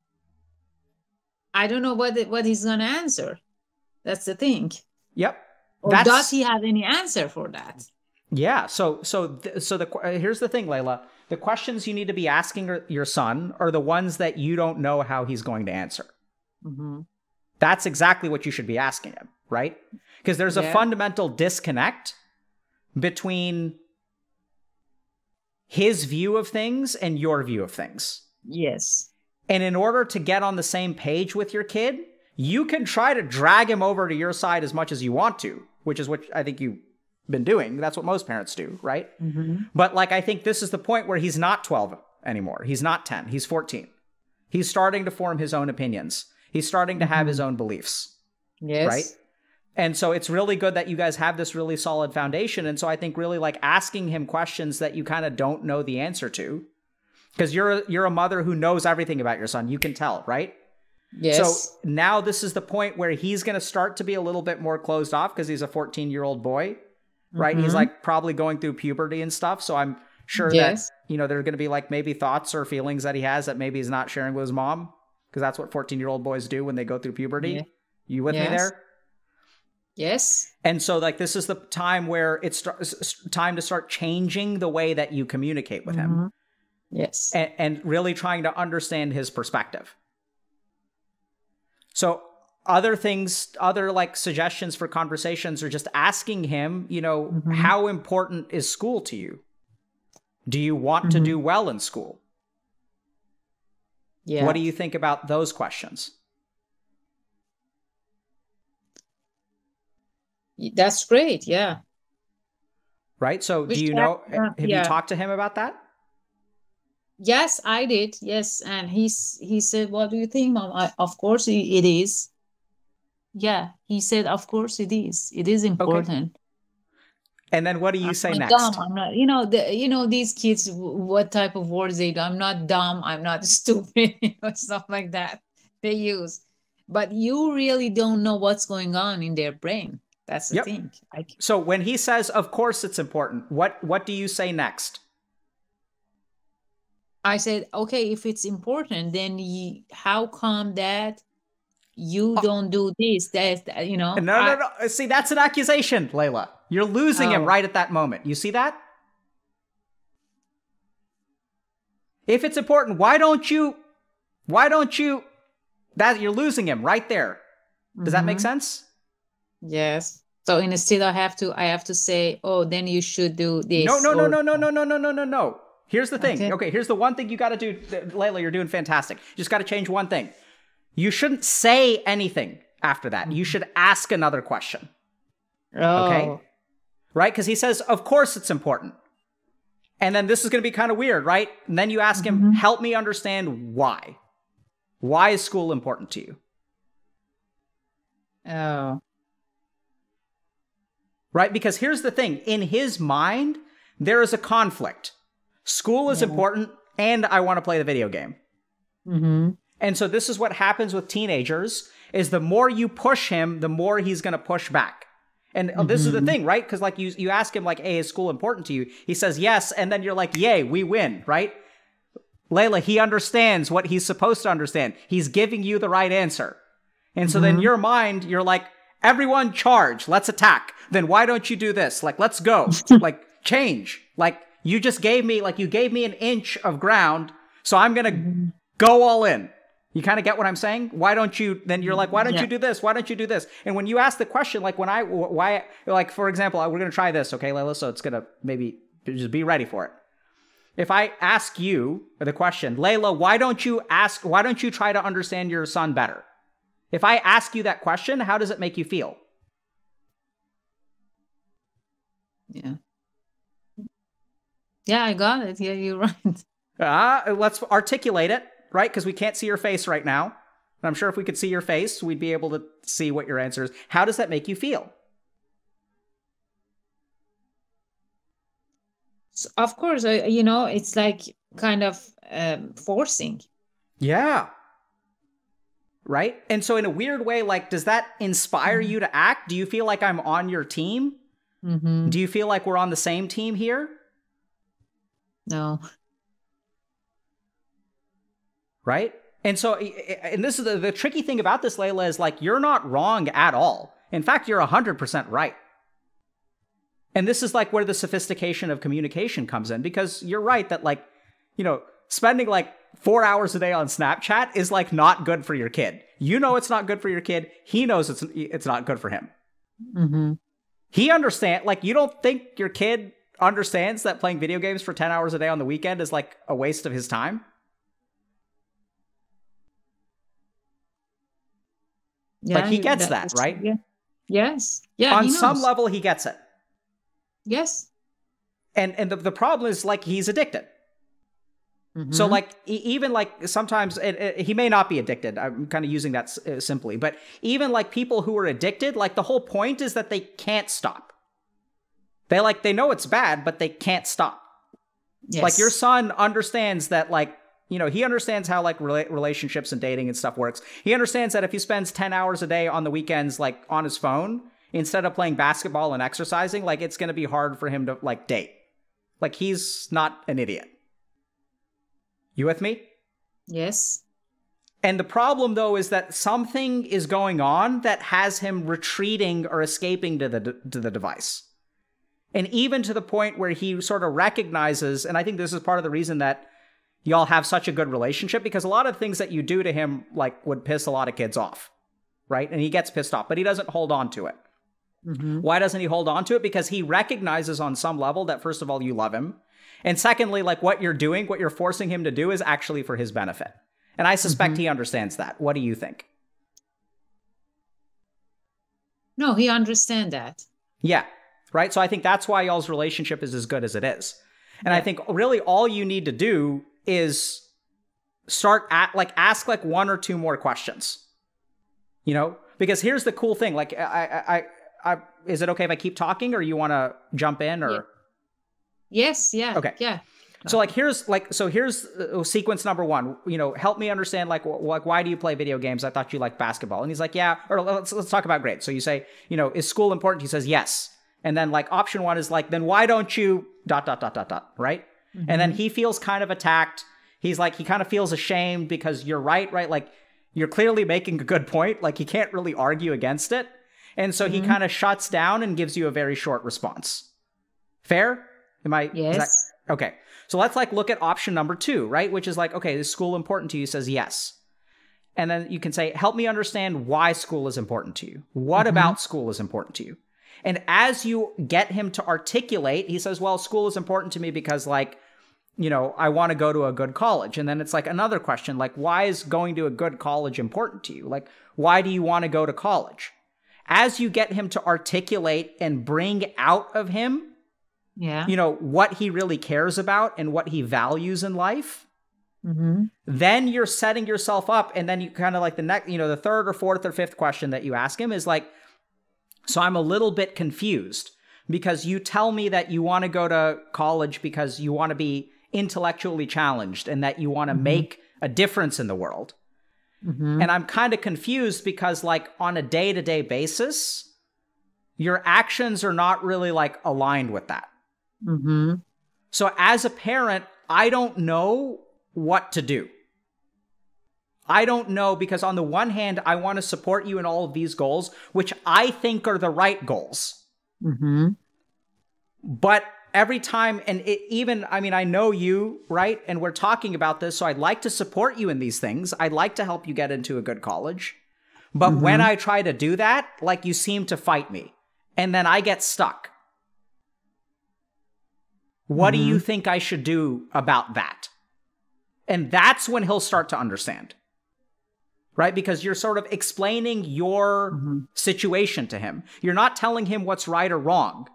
know what he's going to answer. That's the thing. Yep. Or does he have any answer for that? Yeah. So here's the thing, Layla. The questions you need to be asking your son are the ones that you don't know how he's going to answer. Mm-hmm. That's exactly what you should be asking him, right? Because there's a fundamental disconnect between his view of things and your view of things. Yes. And in order to get on the same page with your kid, you can try to drag him over to your side as much as you want to, which is what I think you've been doing. That's what most parents do, right? Mm-hmm. But like, I think this is the point where he's not 12 anymore. He's not 10. He's 14. He's starting to form his own opinions. He's starting to have his own beliefs. Yes. Right? And so it's really good that you guys have this really solid foundation. And so I think really like asking him questions that you kind of don't know the answer to, because you're a mother who knows everything about your son. You can tell, right? Yes. So now this is the point where he's going to start to be a little bit more closed off because he's a 14-year-old boy. Right? Mm-hmm. He's like probably going through puberty and stuff. So I'm sure that, you know, there are going to be like maybe thoughts or feelings that he has that maybe he's not sharing with his mom, because that's what 14-year-old boys do when they go through puberty. Yeah. You with me there? Yes. And so like, this is the time where it's time to start changing the way that you communicate with him. Yes. And really trying to understand his perspective. So other like suggestions for conversations are just asking him, you know, how important is school to you? Do you want to do well in school? Yeah. What do you think about those questions? That's great. Yeah. Right. So do you know, have you talked to him about that? Yes, I did. Yes. And he said, what do you think, Mom? Of course it is. Yeah, he said, of course it is. It is important. Okay. And then what do you say next? Dumb. I'm not, you know, these kids, what type of words they do. I'm not dumb. I'm not stupid. You know, stuff like that they use. But you really don't know what's going on in their brain. That's the thing. So when he says, of course it's important, what do you say next? I said, okay, if it's important, then how come that you don't do this, that, you know? No. See, that's an accusation, Layla. You're losing him right at that moment. You see that? If it's important, why don't you, that you're losing him right there. Does that make sense? Yes. So instead I have to say, oh, then you should do this. No. Here's the thing. Okay, here's the one thing you got to do. Layla, you're doing fantastic. You just got to change one thing. You shouldn't say anything after that. You should ask another question. Oh. Okay? Right? Because he says, of course it's important. And then this is going to be kind of weird, right? And then you ask him, help me understand why. Why is school important to you? Oh. Right? Because here's the thing. In his mind, there is a conflict. School is important, and I want to play the video game. Mm-hmm. And so this is what happens with teenagers, is the more you push him, the more he's going to push back. And this is the thing, right? Because like you ask him like, hey, is school important to you? He says yes. And then you're like, yay, we win, right? Layla, he understands what he's supposed to understand. He's giving you the right answer. And so then in your mind, you're like, everyone charge, let's attack. Then why don't you do this? Like, let's go, like change. Like you just gave me, like you gave me an inch of ground. So I'm going to go all in. You kind of get what I'm saying? Why don't you, then you're like, why don't you do this? Why don't you do this? And when you ask the question, like when why, like for example, we're going to try this, okay, Layla? So it's going to maybe just be ready for it. If I ask you the question, Layla, why don't you try to understand your son better? If I ask you that question, how does it make you feel? Yeah. Yeah, I got it. Yeah, you're right. Let's articulate it, right? Because we can't see your face right now. And I'm sure if we could see your face, we'd be able to see what your answer is. How does that make you feel? So, of course, you know, it's like kind of forcing. Yeah. Right? And so in a weird way, like, does that inspire you to act? Do you feel like I'm on your team? Mm-hmm. Do you feel like we're on the same team here? No. Right? And so, and this is the tricky thing about this, Layla, is like, you're not wrong at all. In fact, you're 100% right. And this is like where the sophistication of communication comes in, because you're right that, like, you know, spending like 4 hours a day on Snapchat is like not good for your kid. You know, it's not good for your kid. He knows it's not good for him. Mm-hmm. He understands, like, you don't think your kid understands that playing video games for 10 hours a day on the weekend is like a waste of his time? Yeah, like, he gets that, right? Yeah. Yes. Yeah. On some level, he gets it. Yes. And the problem is, like, he's addicted. Mm-hmm. So, like, even, like, sometimes he may not be addicted. I'm kind of using that simply. But even, like, people who are addicted, like, the whole point is that they can't stop. They, like, they know it's bad, but they can't stop. Yes. Like, your son understands that, like, you know, he understands how, like, relationships and dating and stuff works. He understands that if he spends 10 hours a day on the weekends, like, on his phone, instead of playing basketball and exercising, like, it's going to be hard for him to, like, date. Like, he's not an idiot. You with me? Yes. And the problem, though, is that something is going on that has him retreating or escaping to the device. And even to the point where he sort of recognizes, and I think this is part of the reason that y'all have such a good relationship, because a lot of things that you do to him, like, would piss a lot of kids off, right? And he gets pissed off, but he doesn't hold on to it. Mm-hmm. Why doesn't he hold on to it? Because he recognizes on some level that, first of all, you love him. And secondly, like, what you're doing, what you're forcing him to do is actually for his benefit. And I suspect he understands that. What do you think? No, he understands that. Yeah. Right. So I think that's why y'all's relationship is as good as it is. And I think really all you need to do is start at, like, ask like 1 or 2 more questions, you know, because here's the cool thing. Like, I is it okay if I keep talking, or you want to jump in, or? Yeah. Yes. Yeah. Okay. Yeah. So, like, here's, like, so here's sequence number one, you know, help me understand, like, why do you play video games? I thought you liked basketball. And he's like, yeah. Or let's talk about grades. So you say, you know, is school important? He says, yes. And then, like, option one is like, then why don't you ... right? Mm-hmm. And then he feels kind of attacked. He's like, he kind of feels ashamed because you're right? Like, you're clearly making a good point. Like, he can't really argue against it. And so he kind of shuts down and gives you a very short response. Fair? Am I? Yes. Okay. So let's, like, look at option number 2, right? Which is like, okay, is school important to you? He says, yes. And then you can say, help me understand why school is important to you. What about school is important to you? And as you get him to articulate, he says, well, school is important to me because, like, you know, I want to go to a good college. And then it's like another question, like, why is going to a good college important to you? Like, why do you want to go to college? As you get him to articulate and bring out of him, you know, what he really cares about and what he values in life, then you're setting yourself up. And then you kind of, like, the next, you know, the 3rd or 4th or 5th question that you ask him is like, so I'm a little bit confused because you tell me that you want to go to college because you want to be intellectually challenged and that you want to make a difference in the world. And I'm kind of confused because, like, on a day-to-day basis, your actions are not really, like, aligned with that. So as a parent, I don't know what to do. I don't know, because on the one hand, I want to support you in all of these goals, which I think are the right goals. But every time, and I mean, I know you, right? And we're talking about this, so I'd like to support you in these things. I'd like to help you get into a good college. But when I try to do that, like, you seem to fight me. And then I get stuck. What do you think I should do about that? And that's when he'll start to understand. Right? Because you're sort of explaining your situation to him. You're not telling him what's right or wrong.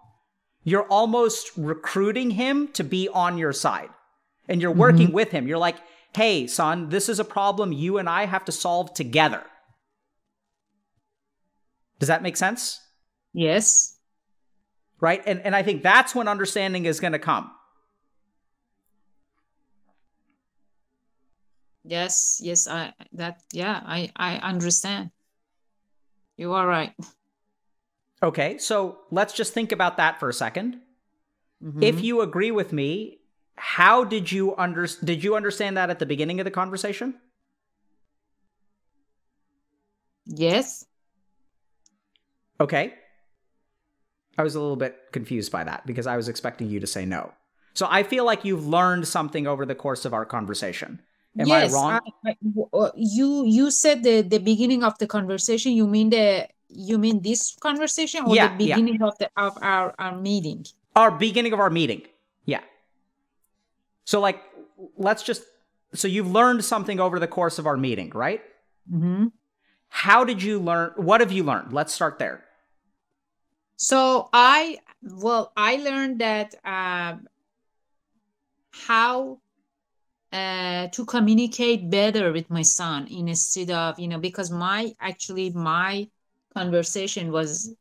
you're almost recruiting him to be on your side. And you're working with him. You're like, hey, son, this is a problem you and I have to solve together. Does that make sense? Yes. Right? And I think that's when understanding is going to come. Yes, yes, I understand. You are right. Okay, so let's just think about that for a second. If you agree with me, how did you understand that at the beginning of the conversation? Yes. Okay. I was a little bit confused by that because I was expecting you to say no. So I feel like you've learned something over the course of our conversation. Am yes, I wrong? You said the beginning of the conversation. You mean this conversation or the beginning of our meeting? Our beginning of our meeting. Yeah. So like, so you've learned something over the course of our meeting, right? How did you learn? What have you learned? Let's start there. So I learned that how to communicate better with my son instead of, because my conversation was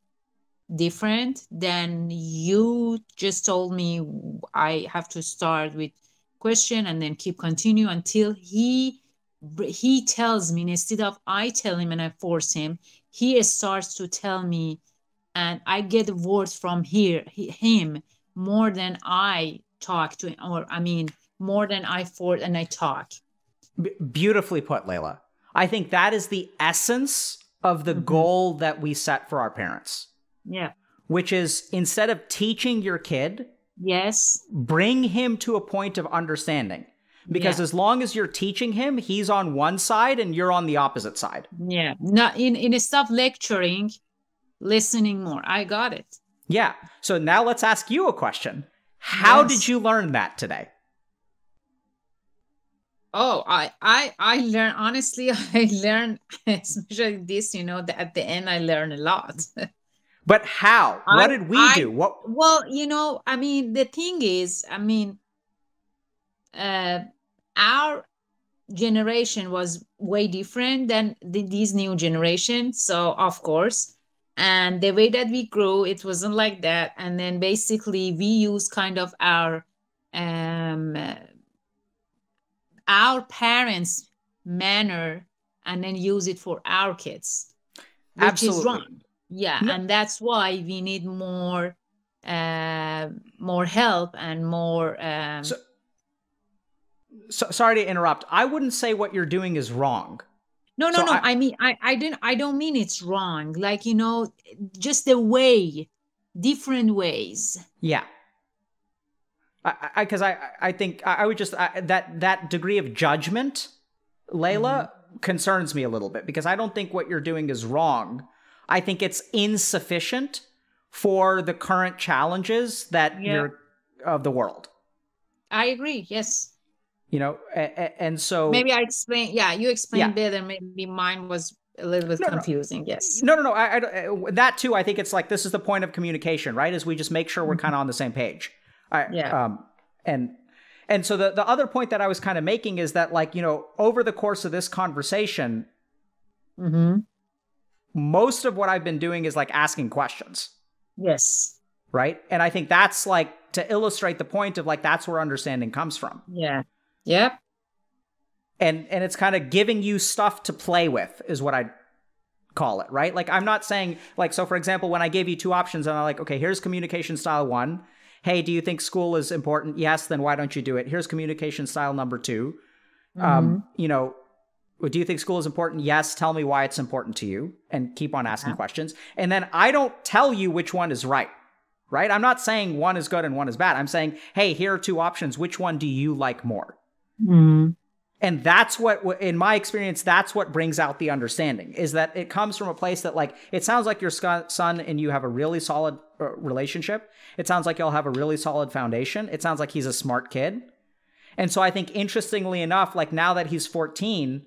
different than you just told me. I have to start with question and then continue until he tells me, instead of I tell him and I force him, he starts to tell me and I get the words from him more than I talk to him, or more than I force and I talk. Beautifully put, Layla. I think that is the essence of the goal that we set for our parents. Yeah. Which is, instead of teaching your kid, bring him to a point of understanding. Because as long as you're teaching him, he's on one side and you're on the opposite side. Yeah. Not in stuff lecturing, listening more. I got it. Yeah. So now let's ask you a question. How did you learn that today? Oh, I learned, honestly, I learned, especially this, that at the end I learned a lot. But how? What did we do? What? Well, the thing is, our generation was way different than these new generation. So, of course, and the way that we grew, it wasn't like that. And then basically we use kind of our parents' manner and then use it for our kids, which is wrong. Yeah, no. And that's why we need more help and more... So, sorry to interrupt. I wouldn't say what you're doing is wrong. No. I don't mean it's wrong. Like, just the way, different ways. Yeah. I think that degree of judgment, Layla, concerns me a little bit, because I don't think what you're doing is wrong. I think it's insufficient for the current challenges that you're of the world. I agree. Yes. And so maybe I explained. Yeah, you explained better. Maybe mine was a little bit confusing. No. Yes. No. I that too. I think it's like, this is the point of communication, right? Is we just make sure we're kind of on the same page. And so the other point that I was kind of making is that, like, over the course of this conversation, most of what I've been doing is like asking questions. Yes. Right. And I think that's like to illustrate the point of, like, that's where understanding comes from. Yeah. Yep. And it's kind of giving you stuff to play with is what I call it. Right. Like, I'm not saying, like, so for example, when I gave you two options and I'm like, okay, here's communication style one. Hey, do you think school is important? Yes. Then why don't you do it? Here's communication style number two. Do you think school is important? Yes. Tell me why it's important to you, and keep on asking questions. And then I don't tell you which one is right, right? I'm not saying one is good and one is bad. I'm saying, hey, here are two options. Which one do you like more? And that's what, in my experience, that's what brings out the understanding, is that it comes from a place that, like, it sounds like your son and you have a really solid relationship. It sounds like y'all have a really solid foundation. It sounds like he's a smart kid. And so I think, interestingly enough, like, now that he's 14,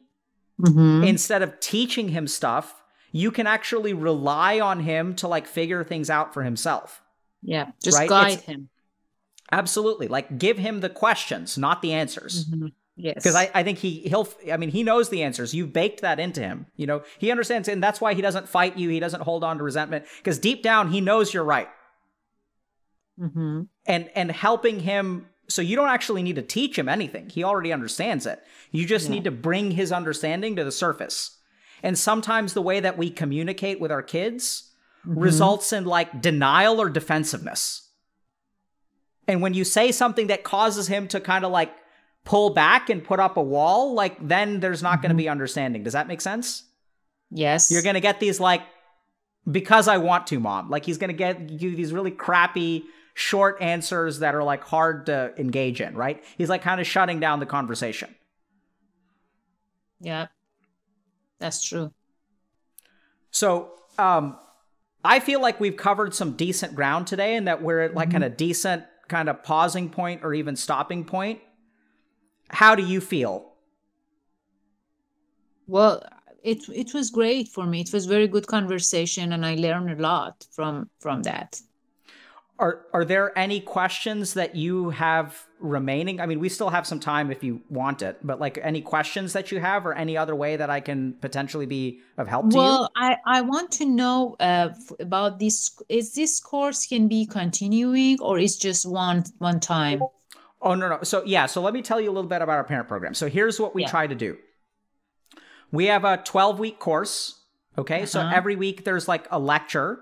instead of teaching him stuff, you can actually rely on him to, like, figure things out for himself. Yeah, just right? guide him. Absolutely. Like, give him the questions, not the answers. Mm-hmm. Yes. Because I think he knows the answers. You've baked that into him. You know, he understands, and that's why he doesn't fight you. He doesn't hold on to resentment, because deep down, he knows you're right. Mm-hmm. And helping him, so you don't actually need to teach him anything. He already understands it. You just need to bring his understanding to the surface. And sometimes the way that we communicate with our kids results in, like, denial or defensiveness. And when you say something that causes him to kind of, like, pull back and put up a wall, like, then there's not going to be understanding. Does that make sense? Yes. You're going to get these, like, because I want to, Mom. Like, he's going to get you these really crappy, short answers that are, like, hard to engage in, right? He's, like, kind of shutting down the conversation. Yeah, that's true. So, I feel like we've covered some decent ground today, and that we're at, like, kind of decent kind of pausing point or even stopping point. How do you feel? Well, it was great for me. It was very good conversation, and I learned a lot from that. Are there any questions that you have remaining? I mean, we still have some time if you want it, but, like, any questions that you have or any other way that I can potentially be of help to you? Well, I want to know about this. Is this course can be continuing, or is just one time? Oh, no. So, yeah. So let me tell you a little bit about our parent program. So here's what we try to do. We have a 12-week course. Okay. So every week there's, like, a lecture.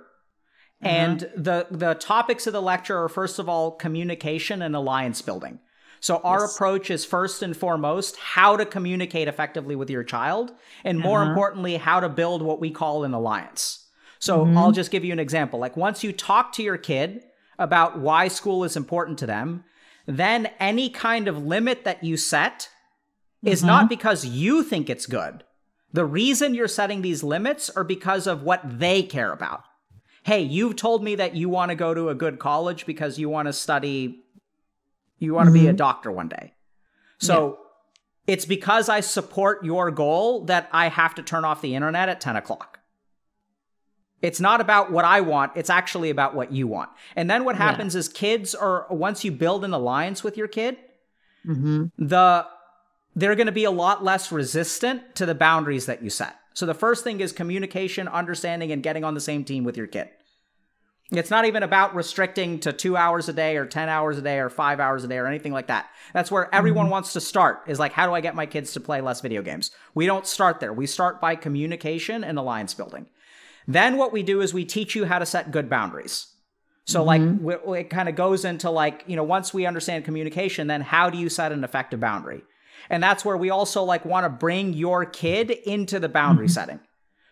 And the topics of the lecture are, first of all, communication and alliance building. So our approach is, first and foremost, how to communicate effectively with your child, and more importantly, how to build what we call an alliance. So I'll just give you an example. Like, once you talk to your kid about why school is important to them, then any kind of limit that you set is not because you think it's good. The reason you're setting these limits are because of what they care about. Hey, you've told me that you want to go to a good college because you want to study, you want to be a doctor one day. So it's because I support your goal that I have to turn off the internet at 10 o'clock. It's not about what I want. It's actually about what you want. And then what happens is, kids are, once you build an alliance with your kid, they're going to be a lot less resistant to the boundaries that you set. So the first thing is communication, understanding, and getting on the same team with your kid. It's not even about restricting to 2 hours a day or 10 hours a day or 5 hours a day or anything like that. That's where everyone wants to start, is like, how do I get my kids to play less video games? We don't start there. We start by communication and alliance building. Then what we do is we teach you how to set good boundaries. So like it kind of goes into, like, you know, once we understand communication, then how do you set an effective boundary? And that's where we also, like, want to bring your kid into the boundary setting.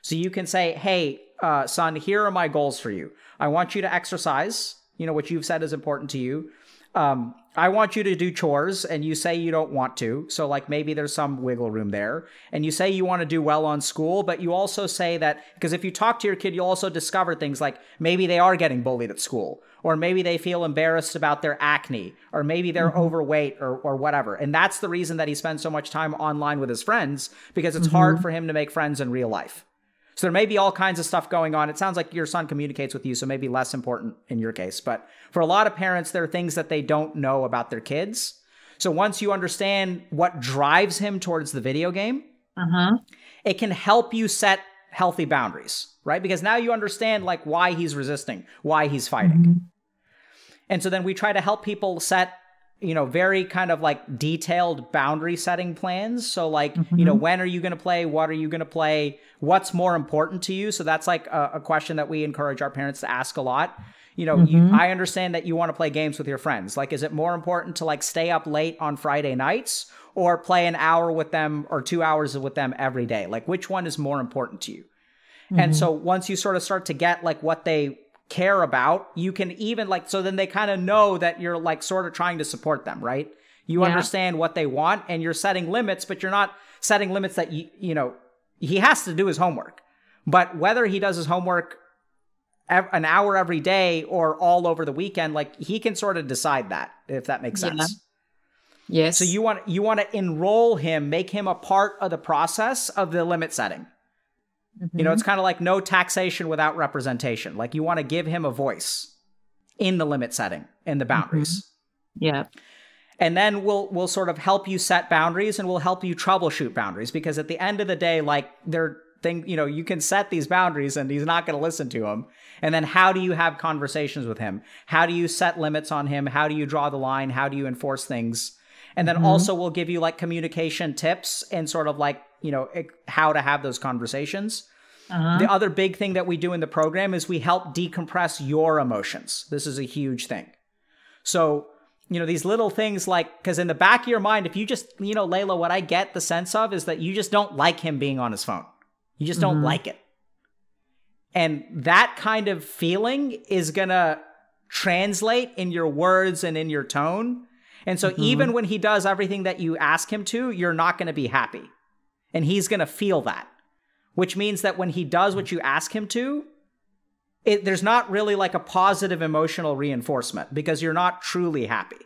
So you can say, hey, son, here are my goals for you. I want you to exercise, you know, what you've said is important to you. I want you to do chores, and you say you don't want to. So, like, maybe there's some wiggle room there. And you say you want to do well on school, but you also say that, because if you talk to your kid, you'll also discover things like maybe they are getting bullied at school, or maybe they feel embarrassed about their acne, or maybe they're overweight or whatever. And that's the reason that he spends so much time online with his friends, because it's hard for him to make friends in real life. So there may be all kinds of stuff going on. It sounds like your son communicates with you, so maybe less important in your case. But for a lot of parents, there are things that they don't know about their kids. So once you understand what drives him towards the video game, it can help you set healthy boundaries, right? Because now you understand, like, why he's resisting, why he's fighting. And so then we try to help people set, you know, very kind of, like, detailed boundary setting plans. So, like, you know, when are you going to play? What are you going to play? What's more important to you? So that's, like, a question that we encourage our parents to ask a lot. You know, I understand that you want to play games with your friends. Like, is it more important to, like, stay up late on Friday nights or play an hour with them or 2 hours with them every day? Like, which one is more important to you? And so once you sort of start to get, like, what they care about, you can even, like, so then they kind of know that you're, like, sort of trying to support them, right? You understand what they want, and you're setting limits, but you're not setting limits that, you know, he has to do his homework. But whether he does his homework an hour every day or all over the weekend, like, he can sort of decide that, if that makes sense. Yes. So you want to enroll him, make him a part of the process of the limit setting. You know, it's kind of like no taxation without representation. Like, you want to give him a voice. in the limit setting, in the boundaries. Mm-hmm. Yeah. And then we'll sort of help you set boundaries, and we'll help you troubleshoot boundaries, because at the end of the day, like, they're thing, you know, you can set these boundaries and he's not going to listen to them. And then how do you have conversations with him? How do you set limits on him? How do you draw the line? How do you enforce things? And then mm-hmm. also we'll give you like communication tips and sort of like, you know, how to have those conversations. Uh-huh. The other big thing that we do in the program is we help decompress your emotions. This is a huge thing. So, you know, these little things like, because in the back of your mind, if you just, you know, Layla, what I get the sense of is that you just don't like him being on his phone. You just don't mm-hmm. like it. And that kind of feeling is going to translate in your words and in your tone. And so mm-hmm. even when he does everything that you ask him to, you're not going to be happy. And he's going to feel that, which means that when he does what you ask him to, there's not really like a positive emotional reinforcement because you're not truly happy.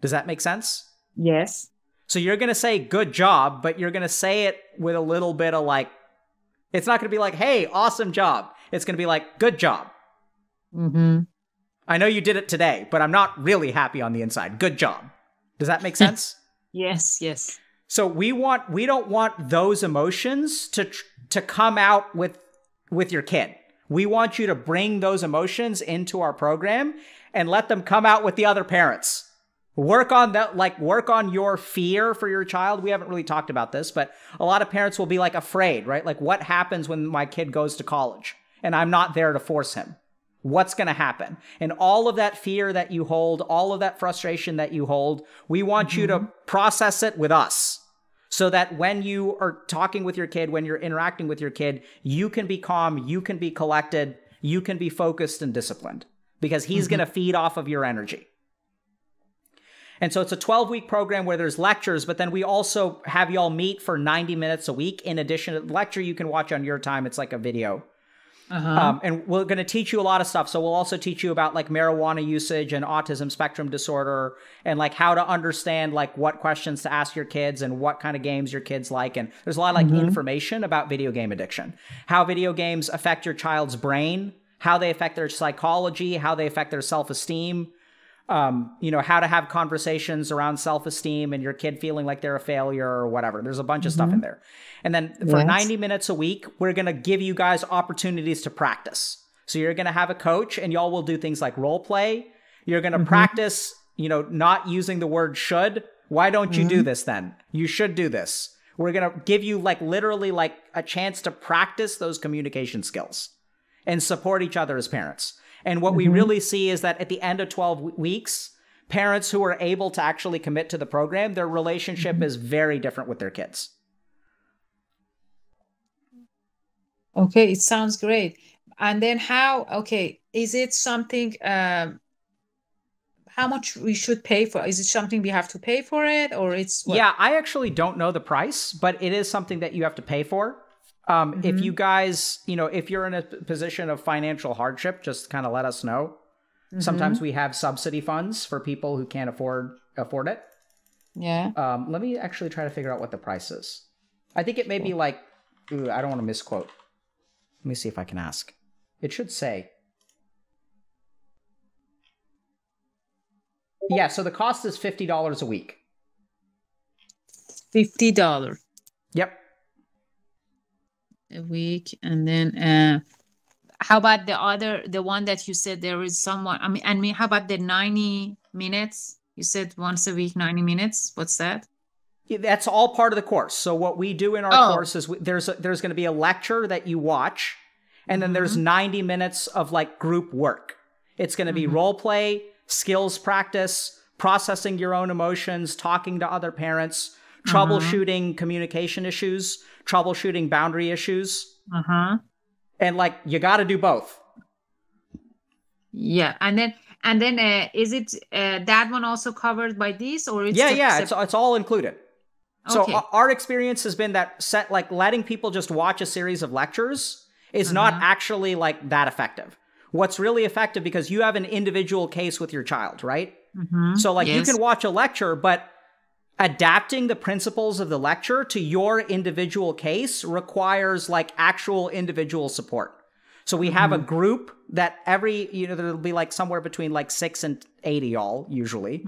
Does that make sense? Yes. So you're going to say good job, but you're going to say it with a little bit of like, it's not going to be like, hey, awesome job. It's going to be like, good job. Mm-hmm. I know you did it today, but I'm not really happy on the inside. Good job. Does that make sense? Yes, yes. So we don't want those emotions to come out with your kid. We want you to bring those emotions into our program and let them come out with the other parents. Work on that, like work on your fear for your child. We haven't really talked about this, but a lot of parents will be like afraid, right? Like what happens when my kid goes to college and I'm not there to force him? What's going to happen? And all of that fear that you hold, all of that frustration that you hold, we want mm-hmm. you to process it with us so that when you are talking with your kid, when you're interacting with your kid, you can be calm, you can be collected, you can be focused and disciplined because he's mm-hmm. going to feed off of your energy. And so it's a 12-week program where there's lectures, but then we also have y'all meet for 90 minutes a week. In addition to the lecture, you can watch on your time. It's like a video. Uh-huh. And we're going to teach you a lot of stuff. So we'll also teach you about like marijuana usage and autism spectrum disorder and like how to understand like what questions to ask your kids and what kind of games your kids like. And there's a lot of like mm-hmm. information about video game addiction, how video games affect your child's brain, how they affect their psychology, how they affect their self-esteem. You know, how to have conversations around self-esteem and your kid feeling like they're a failure or whatever. There's a bunch mm-hmm. of stuff in there. And then for yes. 90 minutes a week, we're going to give you guys opportunities to practice. So you're going to have a coach and y'all will do things like role play. You're going to mm-hmm. practice, you know, not using the word should. Why don't mm-hmm. you do this then? You should do this. We're going to give you like literally like a chance to practice those communication skills and support each other as parents. And what mm-hmm. we really see is that at the end of 12 weeks, parents who are able to actually commit to the program, their relationship mm-hmm. is very different with their kids. Okay, it sounds great. And then how, okay, is it something, how much we should pay for? Is it something we have to pay for it or it's what? Yeah, I actually don't know the price, but it is something that you have to pay for. Mm-hmm. If you guys, you know, if you're in a position of financial hardship, just kind of let us know. Mm-hmm. Sometimes we have subsidy funds for people who can't afford it. Yeah. Let me actually try to figure out what the price is. I think it may be like, ooh, I don't want to misquote. Let me see if I can ask. It should say. Yeah. So the cost is $50 a week. $50. Yep. A week. And then how about the one that you said there is someone, I mean how about the 90 minutes you said once a week, 90 minutes? What's that? Yeah, that's all part of the course. So what we do in our course is there's going to be a lecture that you watch, and then mm-hmm. there's 90 minutes of like group work. It's going to be mm-hmm. role play, skills practice, processing your own emotions, talking to other parents, troubleshooting uh-huh. communication issues, troubleshooting boundary issues. Uh-huh. And like, you got to do both. Yeah. And then, is it, that one also covered by this or it's? Yeah. Yeah. It's all included. Okay. So our experience has been that like letting people just watch a series of lectures is uh-huh. not actually like that effective. What's really effective, because you have an individual case with your child, right? Mm-hmm. So like yes. you can watch a lecture, but adapting the principles of the lecture to your individual case requires like actual individual support. So we have a group that every, you know, there'll be like somewhere between like 6 and 80 y'all usually.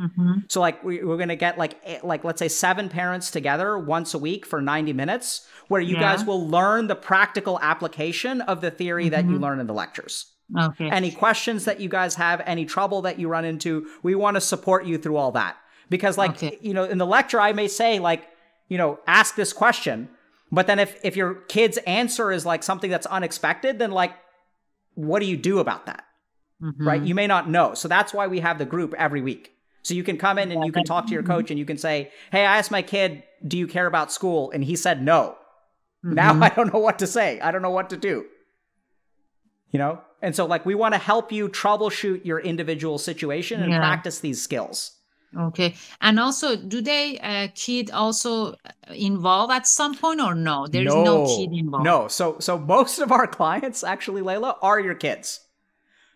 So like we're going to get like, let's say 7 parents together once a week for 90 minutes where you guys will learn the practical application of the theory that you learn in the lectures. Okay. Any questions that you guys have, any trouble that you run into, we want to support you through all that. Because like, you know, in the lecture, I may say like, you know, ask this question. But then if your kid's answer is like something that's unexpected, then like, what do you do about that? Right? You may not know. So that's why we have the group every week. So you can come in and you can talk to your coach and you can say, hey, I asked my kid, do you care about school? And he said, no. Now I don't know what to say. I don't know what to do. You know? And so like, we want to help you troubleshoot your individual situation and practice these skills. Okay. And also, do they kid also involve at some point or no? There's no kid involved. No. So most of our clients actually, Layla, are your kids.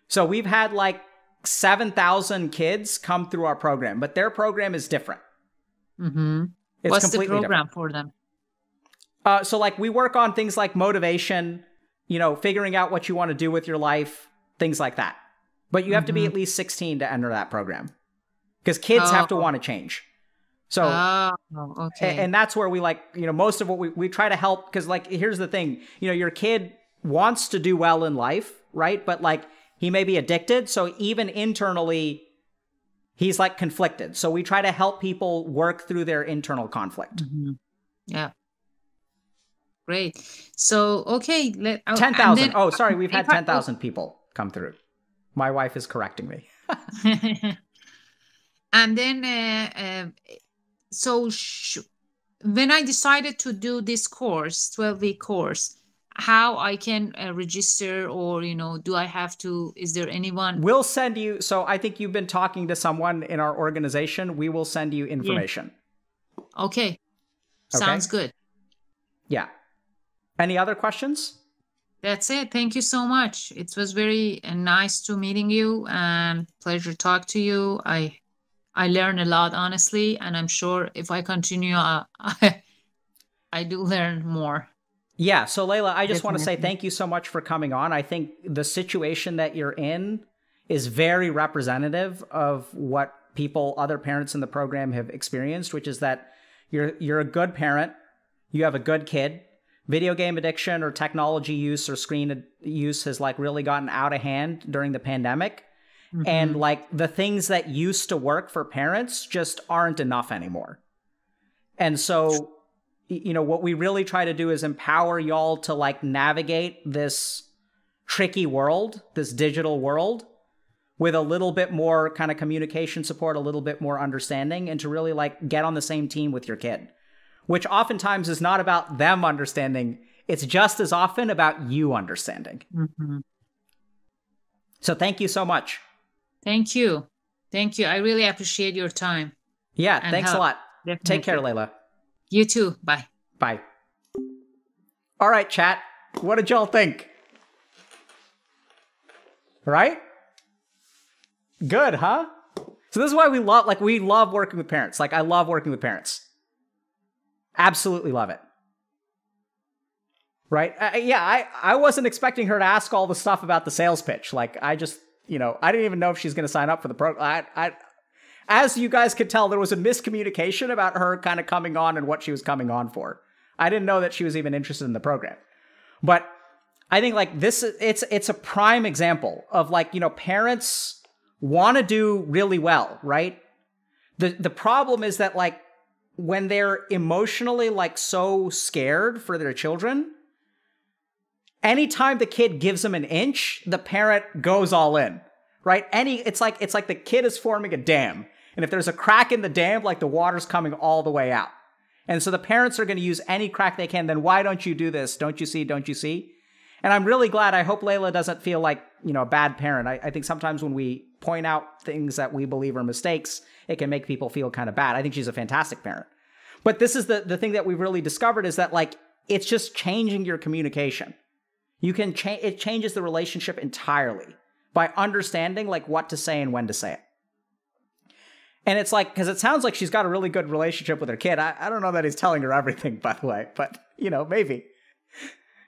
So we've had like 7,000 kids come through our program, but their program is different. It's What's the program different. For them? So like we work on things like motivation, you know, figuring out what you want to do with your life, things like that. But you have to be at least 16 to enter that program. Because kids have to want to change. So, and that's where we like, you know, most of what we try to help, because like, here's the thing, you know, your kid wants to do well in life, right? But like, he may be addicted. So even internally, he's like conflicted. So we try to help people work through their internal conflict. Yeah. Great. So, okay. 10,000. Oh, sorry. We've had 10,000 people come through. My wife is correcting me. And then, when I decided to do this course, 12-week course, how I can register, or, you know, do I have to, is there anyone? We'll send you, so I think you've been talking to someone in our organization. We will send you information. Yeah. Okay. Sounds good. Yeah. Any other questions? That's it. Thank you so much. It was very nice to meeting you and pleasure to talk to you. I learn a lot, honestly, and I'm sure if I continue, I do learn more. Yeah. So Layla, I just want to say thank you so much for coming on. I think the situation that you're in is very representative of what people, other parents in the program have experienced, which is that you're a good parent. You have a good kid. Video game addiction or technology use or screen use has like really gotten out of hand during the pandemic. And like the things that used to work for parents just aren't enough anymore. And so, you know, what we really try to do is empower y'all to like navigate this tricky world, this digital world, with a little bit more kind of communication support, a little bit more understanding, and to really like get on the same team with your kid, which oftentimes is not about them understanding. It's just as often about you understanding. So thank you so much. Thank you. Thank you. I really appreciate your time. Yeah, thanks a lot. Definitely. Take care, Layla. You too. Bye. Bye. All right, chat. What did y'all think? Right? Good, huh? So this is why we love, like, we love working with parents. Like, I love working with parents. Absolutely love it. Right? Yeah, I wasn't expecting her to ask all the stuff about the sales pitch. Like, I just... You know, I didn't even know if she's going to sign up for the program. As you guys could tell, there was a miscommunication about her kind of coming on and what she was coming on for. I didn't know that she was even interested in the program. But I think like this, it's a prime example of like, you know, parents want to do really well, right? The problem is that like when they're emotionally like so scared for their children, anytime the kid gives them an inch, the parent goes all in, right? It's like the kid is forming a dam. And if there's a crack in the dam, like the water's coming all the way out. And so the parents are going to use any crack they can. Then why don't you do this? Don't you see? Don't you see? And I'm really glad. I hope Layla doesn't feel like, you know, a bad parent. I think sometimes when we point out things that we believe are mistakes, it can make people feel kind of bad. I think she's a fantastic parent. But this is the thing that we've really discovered is that like, it's just changing your communication. You can change, it changes the relationship entirely by understanding like what to say and when to say it. And it's like, cause it sounds like she's got a really good relationship with her kid. I don't know that he's telling her everything, by the way, but you know, maybe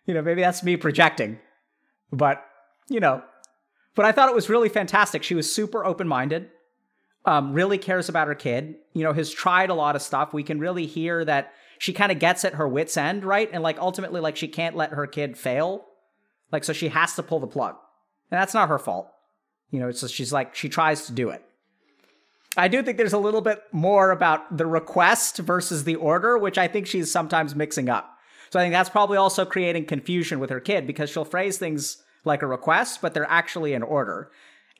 that's me projecting, But, you know, but I thought it was really fantastic. She was super open-minded, really cares about her kid, you know, has tried a lot of stuff. We can really hear that she kind of gets at her wit's end, right? And, like, ultimately, like, she can't let her kid fail. Like, so she has to pull the plug. And that's not her fault. You know, so she's like, she tries to do it. I do think there's a little bit more about the request versus the order, which I think she's sometimes mixing up. So I think that's probably also creating confusion with her kid, because she'll phrase things like a request, but they're actually an order.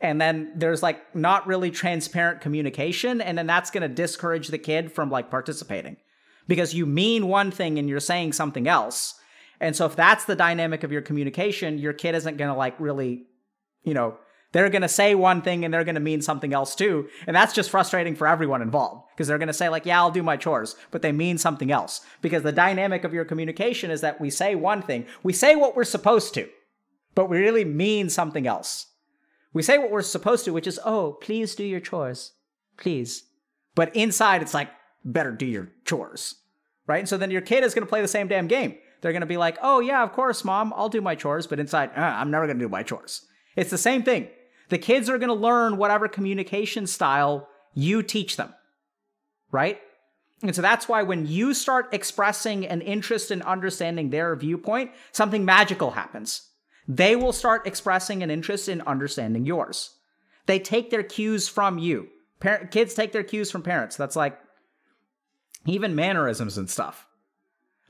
And then there's like not really transparent communication. And then that's going to discourage the kid from like participating, because you mean one thing and you're saying something else. And so if that's the dynamic of your communication, your kid isn't going to like really, you know, they're going to say one thing and they're going to mean something else too. And that's just frustrating for everyone involved, because they're going to say like, yeah, I'll do my chores, but they mean something else, because the dynamic of your communication is that we say one thing, we say what we're supposed to, but we really mean something else. We say what we're supposed to, which is, oh, please do your chores, please. But inside it's like, better do your chores, right? And so then your kid is going to play the same damn game. They're going to be like, oh yeah, of course, mom, I'll do my chores. But inside, I'm never going to do my chores. It's the same thing. The kids are going to learn whatever communication style you teach them, right? And so that's why when you start expressing an interest in understanding their viewpoint, something magical happens. They will start expressing an interest in understanding yours. They take their cues from you. Kids take their cues from parents. That's like even mannerisms and stuff.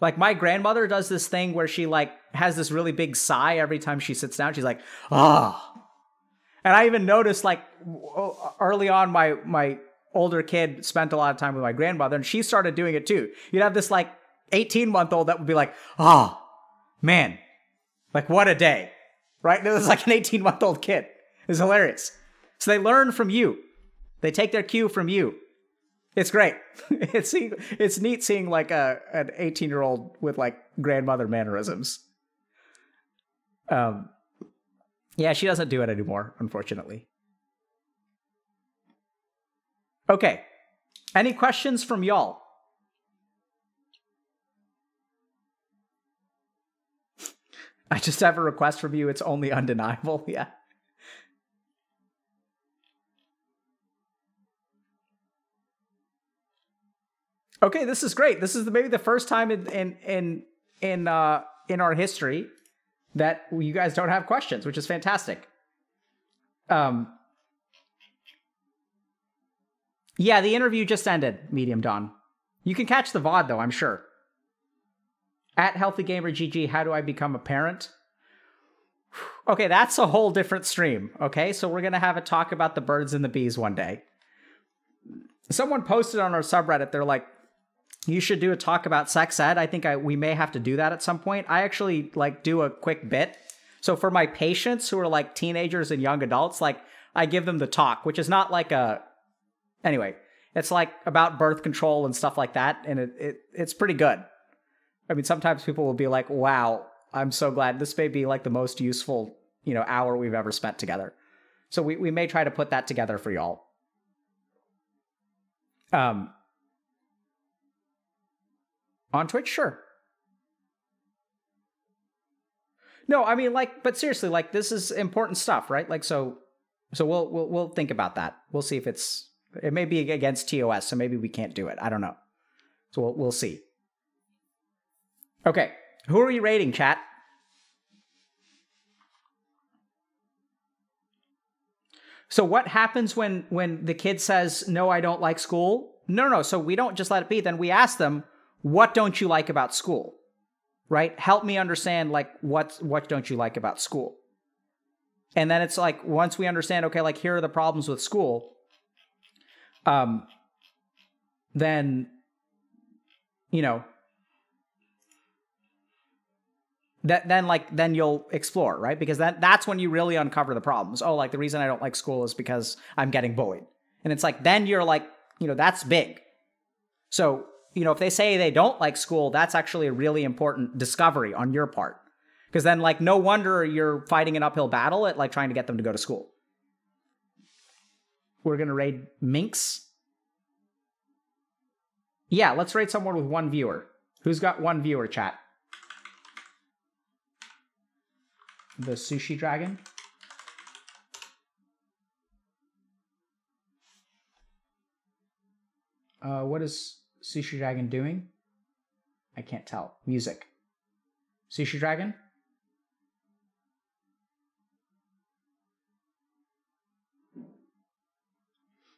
Like my grandmother does this thing where she like has this really big sigh every time she sits down. She's like, ah. And I even noticed, like, early on, my older kid spent a lot of time with my grandmother, and she started doing it too. You'd have this, like, 18-month-old that would be like, oh, man, like, what a day, right? And it was like an 18-month-old kid. It was hilarious. So they learn from you. They take their cue from you. It's great. It's neat seeing, like, an 18-year-old with, like, grandmother mannerisms. Yeah, she doesn't do it anymore, unfortunately. Okay. Any questions from y'all? I just have a request from you. It's only undeniable. Yeah. Okay, this is great. This is maybe the first time in our history that you guys don't have questions, which is fantastic. Yeah, the interview just ended, Medium Dawn. You can catch the VOD, though, I'm sure. At HealthyGamerGG, how do I become a parent? Okay, that's a whole different stream, okay? So we're going to have a talk about the birds and the bees one day. Someone posted on our subreddit, they're like, you should do a talk about sex ed. I think we may have to do that at some point. I actually like do a quick bit. So for my patients who are like teenagers and young adults, like I give them the talk, which is not like a, anyway, it's like about birth control and stuff like that. And it's pretty good. I mean, sometimes people will be like, wow, I'm so glad this may be like the most useful, you know, hour we've ever spent together. So we may try to put that together for y'all. On Twitch? Sure. No, I mean, like, but seriously, like, this is important stuff, right? Like, so we'll think about that. We'll see if it may be against TOS, so maybe we can't do it. I don't know. So we'll see. Okay. Who are you rating, chat? So what happens when the kid says, no, I don't like school? No. So we don't just let it be. Then we ask them, what don't you like about school, right? Help me understand, like, what don't you like about school? And then it's like, once we understand, okay, like, here are the problems with school, then, you know, then you'll explore, right? Because that's when you really uncover the problems. Oh, like, the reason I don't like school is because I'm getting bullied. And it's like, then you're like, you know, that's big. So, you know, if they say they don't like school, that's actually a really important discovery on your part. Because then, like, no wonder you're fighting an uphill battle at, like, trying to get them to go to school. We're going to raid Minx. Yeah, let's raid someone with one viewer. Who's got one viewer, chat? the sushi dragon. What is Sushi Dragon doing? I can't tell. Music. Sushi Dragon?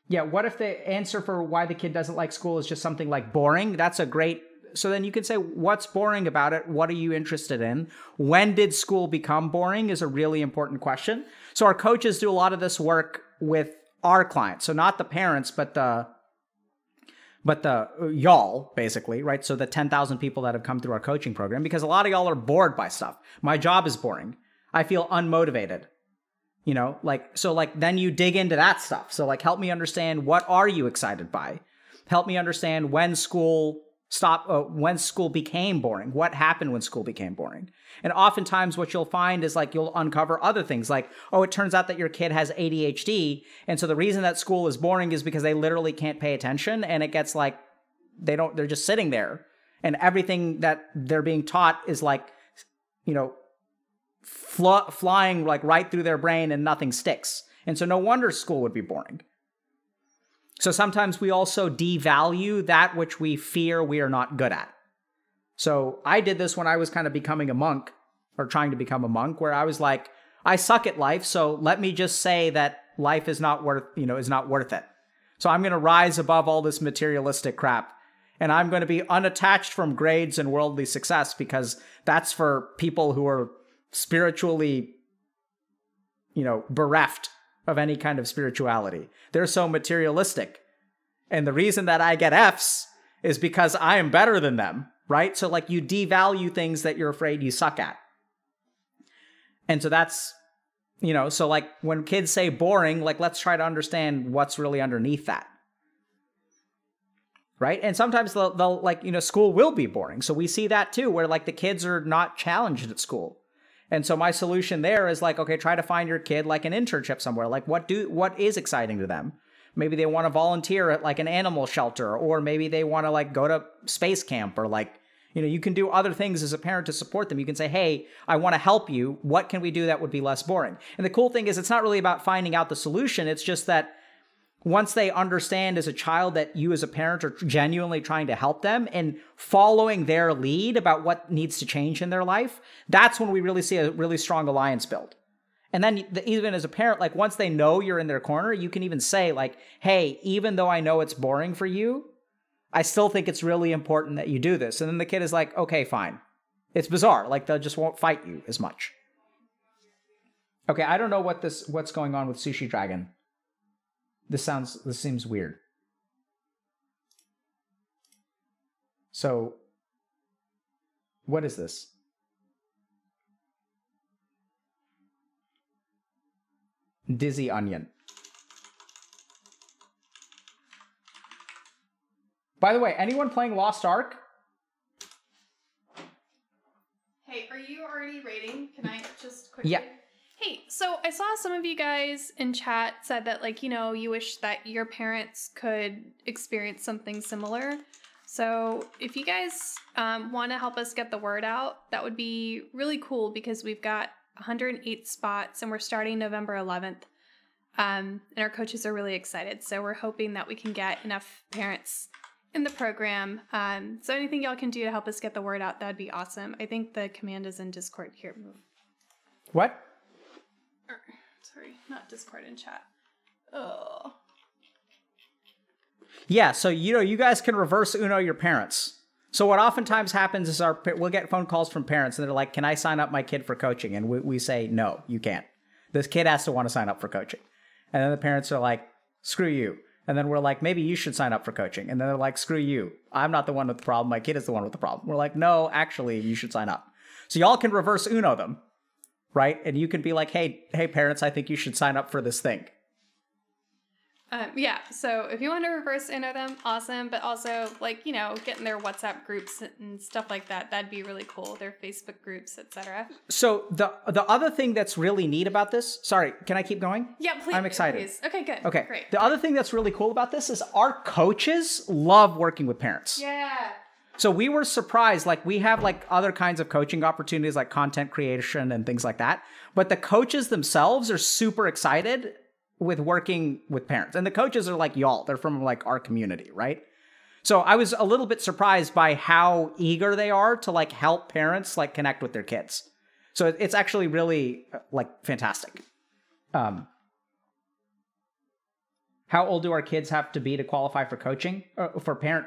Yeah, what if the answer for why the kid doesn't like school is just something like boring? That's a great... So then you could say, what's boring about it? What are you interested in? When did school become boring is a really important question. So our coaches do a lot of this work with our clients. So not the parents, but the y'all, basically, right? So the 10,000 people that have come through our coaching program, because a lot of y'all are bored by stuff. My job is boring. I feel unmotivated, you know, like, so like, then you dig into that stuff. So like, help me understand, what are you excited by? Help me understand when school stopped, when school became boring, what happened when school became boring. And oftentimes what you'll find is like, you'll uncover other things like, oh, it turns out that your kid has ADHD. And so the reason that school is boring is because they literally can't pay attention. And it gets like, they're just sitting there and everything that they're being taught is like, you know, flying like right through their brain and nothing sticks. And so no wonder school would be boring. So sometimes we also devalue that which we fear we are not good at. So I did this when I was kind of becoming a monk or trying to become a monk, where I was like, I suck at life. So let me just say that life is not worth, you know, is not worth it. So I'm going to rise above all this materialistic crap. And I'm going to be unattached from grades and worldly success, because that's for people who are spiritually, you know, bereft of any kind of spirituality. They're so materialistic. And the reason that I get F's is because I am better than them, right? So like, you devalue things that you're afraid you suck at. And so that's, you know, so like when kids say boring, like let's try to understand what's really underneath that. Right? And sometimes they'll like, you know, school will be boring. So we see that too, where like the kids are not challenged at school. And so my solution there is like, okay, try to find your kid like an internship somewhere. Like what is exciting to them? Maybe they want to volunteer at like an animal shelter, or maybe they want to like go to space camp, or like, you know, you can do other things as a parent to support them. You can say, hey, I want to help you. What can we do that would be less boring? And the cool thing is, it's not really about finding out the solution. It's just that once they understand as a child that you as a parent are genuinely trying to help them and following their lead about what needs to change in their life, that's when we really see a really strong alliance build. And then even as a parent, like once they know you're in their corner, you can even say like, hey, even though I know it's boring for you, I still think it's really important that you do this. And then the kid is like, okay, fine. It's bizarre. Like they just won't fight you as much. Okay, I don't know what's going on with Sushi Dragon. This seems weird. So, what is this? Dizzy Onion. By the way, anyone playing Lost Ark? Hey, are you already rating? Can I just quickly? Yeah. Hey, so I saw some of you guys in chat said that, like, you know, you wish that your parents could experience something similar. So if you guys want to help us get the word out, that would be really cool, because we've got 108 spots and we're starting November 11th. And our coaches are really excited. So we're hoping that we can get enough parents in the program. So anything y'all can do to help us get the word out, that'd be awesome. I think the command is in Discord here. What? Sorry, not Discord and chat. Oh. Yeah, so you know, you guys can reverse Uno your parents. So what oftentimes happens is we'll get phone calls from parents and they're like, can I sign up my kid for coaching? And we say, no, you can't. This kid has to want to sign up for coaching. And then the parents are like, screw you. And then we're like, maybe you should sign up for coaching. And then they're like, screw you. I'm not the one with the problem. My kid is the one with the problem. We're like, no, actually, you should sign up. So y'all can reverse Uno them. Right? And you can be like, hey, parents, I think you should sign up for this thing. Yeah. So if you want to reverse Uno them, awesome. But also, like, you know, get in their WhatsApp groups and stuff like that. That'd be really cool. Their Facebook groups, etc. So the other thing that's really neat about this. Sorry, can I keep going? Yeah, please. I'm excited. Please. Okay, good. Okay, great. The other thing that's really cool about this is our coaches love working with parents. Yeah. So we were surprised, like we have like other kinds of coaching opportunities like content creation and things like that. But the coaches themselves are super excited with working with parents. And the coaches are like y'all, they're from like our community, right? So I was a little bit surprised by how eager they are to like help parents like connect with their kids. So it's actually really like fantastic. How old do our kids have to be to qualify for coaching for parent?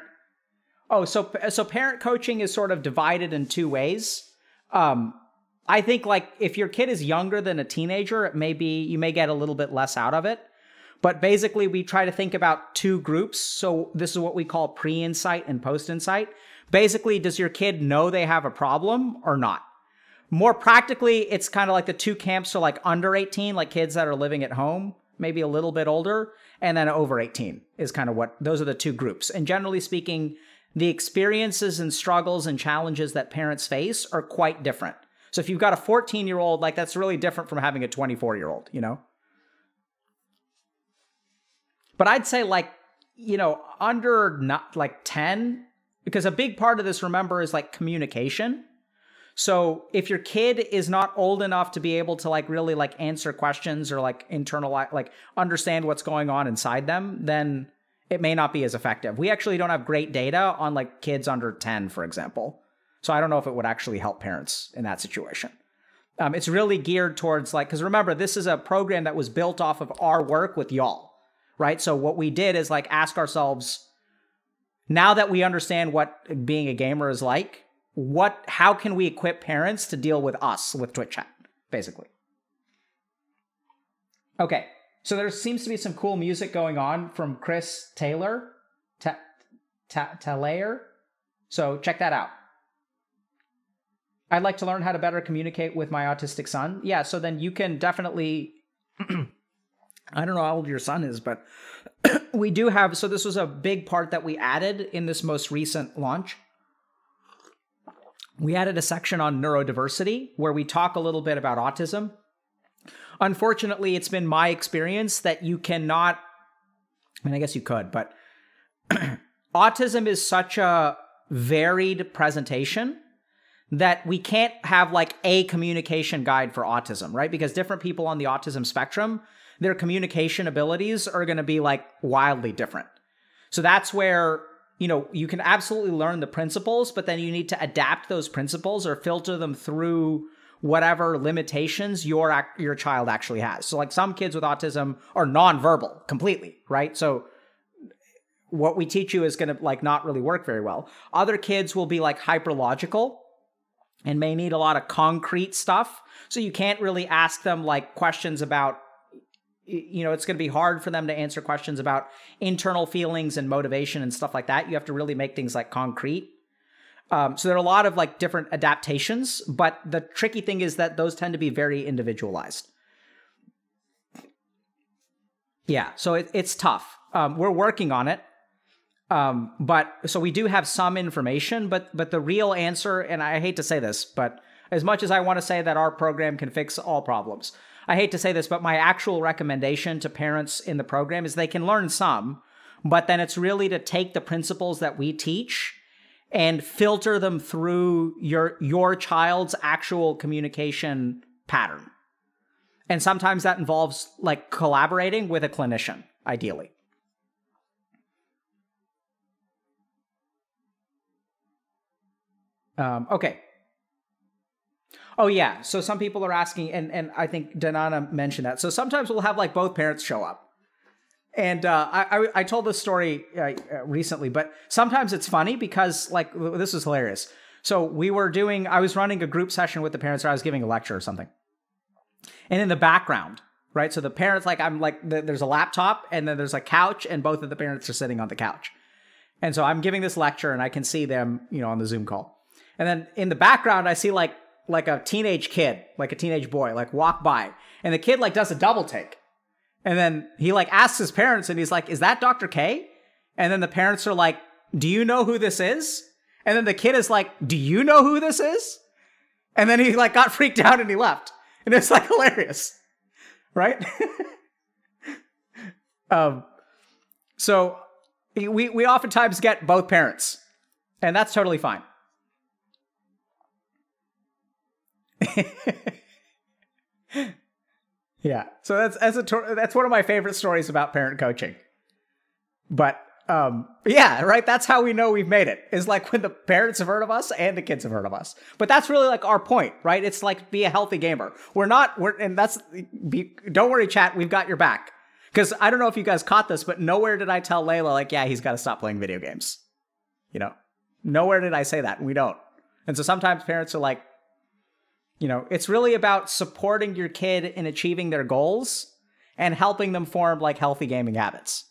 Oh, so parent coaching is sort of divided in two ways. I think like if your kid is younger than a teenager, it may be, you may get a little bit less out of it. But basically we try to think about two groups. So this is what we call pre-insight and post-insight. Basically, does your kid know they have a problem or not? More practically, it's kind of like the two camps are like under 18, like kids that are living at home, maybe a little bit older, and then over 18 is kind of what, those are the two groups. And generally speaking, the experiences and struggles and challenges that parents face are quite different. So if you've got a 14-year-old, like that's really different from having a 24-year-old, you know? But I'd say like, you know, under not like 10, because a big part of this, remember, is like communication. So if your kid is not old enough to be able to like really like answer questions or like internalize, like understand what's going on inside them, then it may not be as effective. We actually don't have great data on like kids under 10, for example. So I don't know if it would actually help parents in that situation. It's really geared towards like, because remember, this is a program that was built off of our work with y'all, right? So what we did is like ask ourselves, now that we understand what being a gamer is like, how can we equip parents to deal with us with Twitch chat, basically? Okay, so there seems to be some cool music going on from Chris Taylor, so check that out. I'd like to learn how to better communicate with my autistic son. Yeah, so then you can definitely, I don't know how old your son is, but we do have, so this was a big part that we added in this most recent launch. We added a section on neurodiversity where we talk a little bit about autism. Unfortunately, it's been my experience that you cannot, I mean, I guess you could, but autism is such a varied presentation that we can't have like a communication guide for autism, right? Because different people on the autism spectrum, their communication abilities are going to be like wildly different. So that's where, you know, you can absolutely learn the principles, but then you need to adapt those principles or filter them through whatever limitations your child actually has. So like some kids with autism are nonverbal completely, right? So what we teach you is going to like not really work very well. Other kids will be like hyperlogical and may need a lot of concrete stuff. So you can't really ask them like questions about, you know, it's going to be hard for them to answer questions about internal feelings and motivation and stuff like that. You have to really make things like concrete. So there are a lot of like different adaptations, but the tricky thing is that those tend to be very individualized. Yeah, so it's tough. We're working on it. But so we do have some information, but the real answer, and I hate to say this, but as much as I want to say that our program can fix all problems, I hate to say this, but my actual recommendation to parents in the program is they can learn some, but then it's really to take the principles that we teach and filter them through your child's actual communication pattern. And sometimes that involves like collaborating with a clinician, ideally. Okay. Oh, yeah. So some people are asking, and I think Danana mentioned that. So sometimes we'll have like both parents show up. And I told this story recently, but sometimes it's funny because like this is hilarious. So we were doing, I was running a group session with the parents, or I was giving a lecture or something. And in the background, right? So the parents, like I'm like, there's a laptop and then there's a couch and both of the parents are sitting on the couch. And so I'm giving this lecture and I can see them, you know, on the Zoom call. And then in the background, I see like a teenage kid, like a teenage boy, like walk by. And the kid like does a double take. And then he like asks his parents and he's like, is that Dr. K? And then the parents are like, do you know who this is? And then the kid is like, do you know who this is? And then he like got freaked out and he left. And it's like hilarious, right? So we oftentimes get both parents. And that's totally fine. Yeah. So that's one of my favorite stories about parent coaching. But yeah, right. That's how we know we've made it, is like when the parents have heard of us and the kids have heard of us. But that's really like our point, right? It's like, be a healthy gamer. Don't worry, chat. We've got your back. Because I don't know if you guys caught this, but nowhere did I tell Layla, like, yeah, he's got to stop playing video games. You know, nowhere did I say that. We don't. And so sometimes parents are like, you know, it's really about supporting your kid in achieving their goals and helping them form like healthy gaming habits.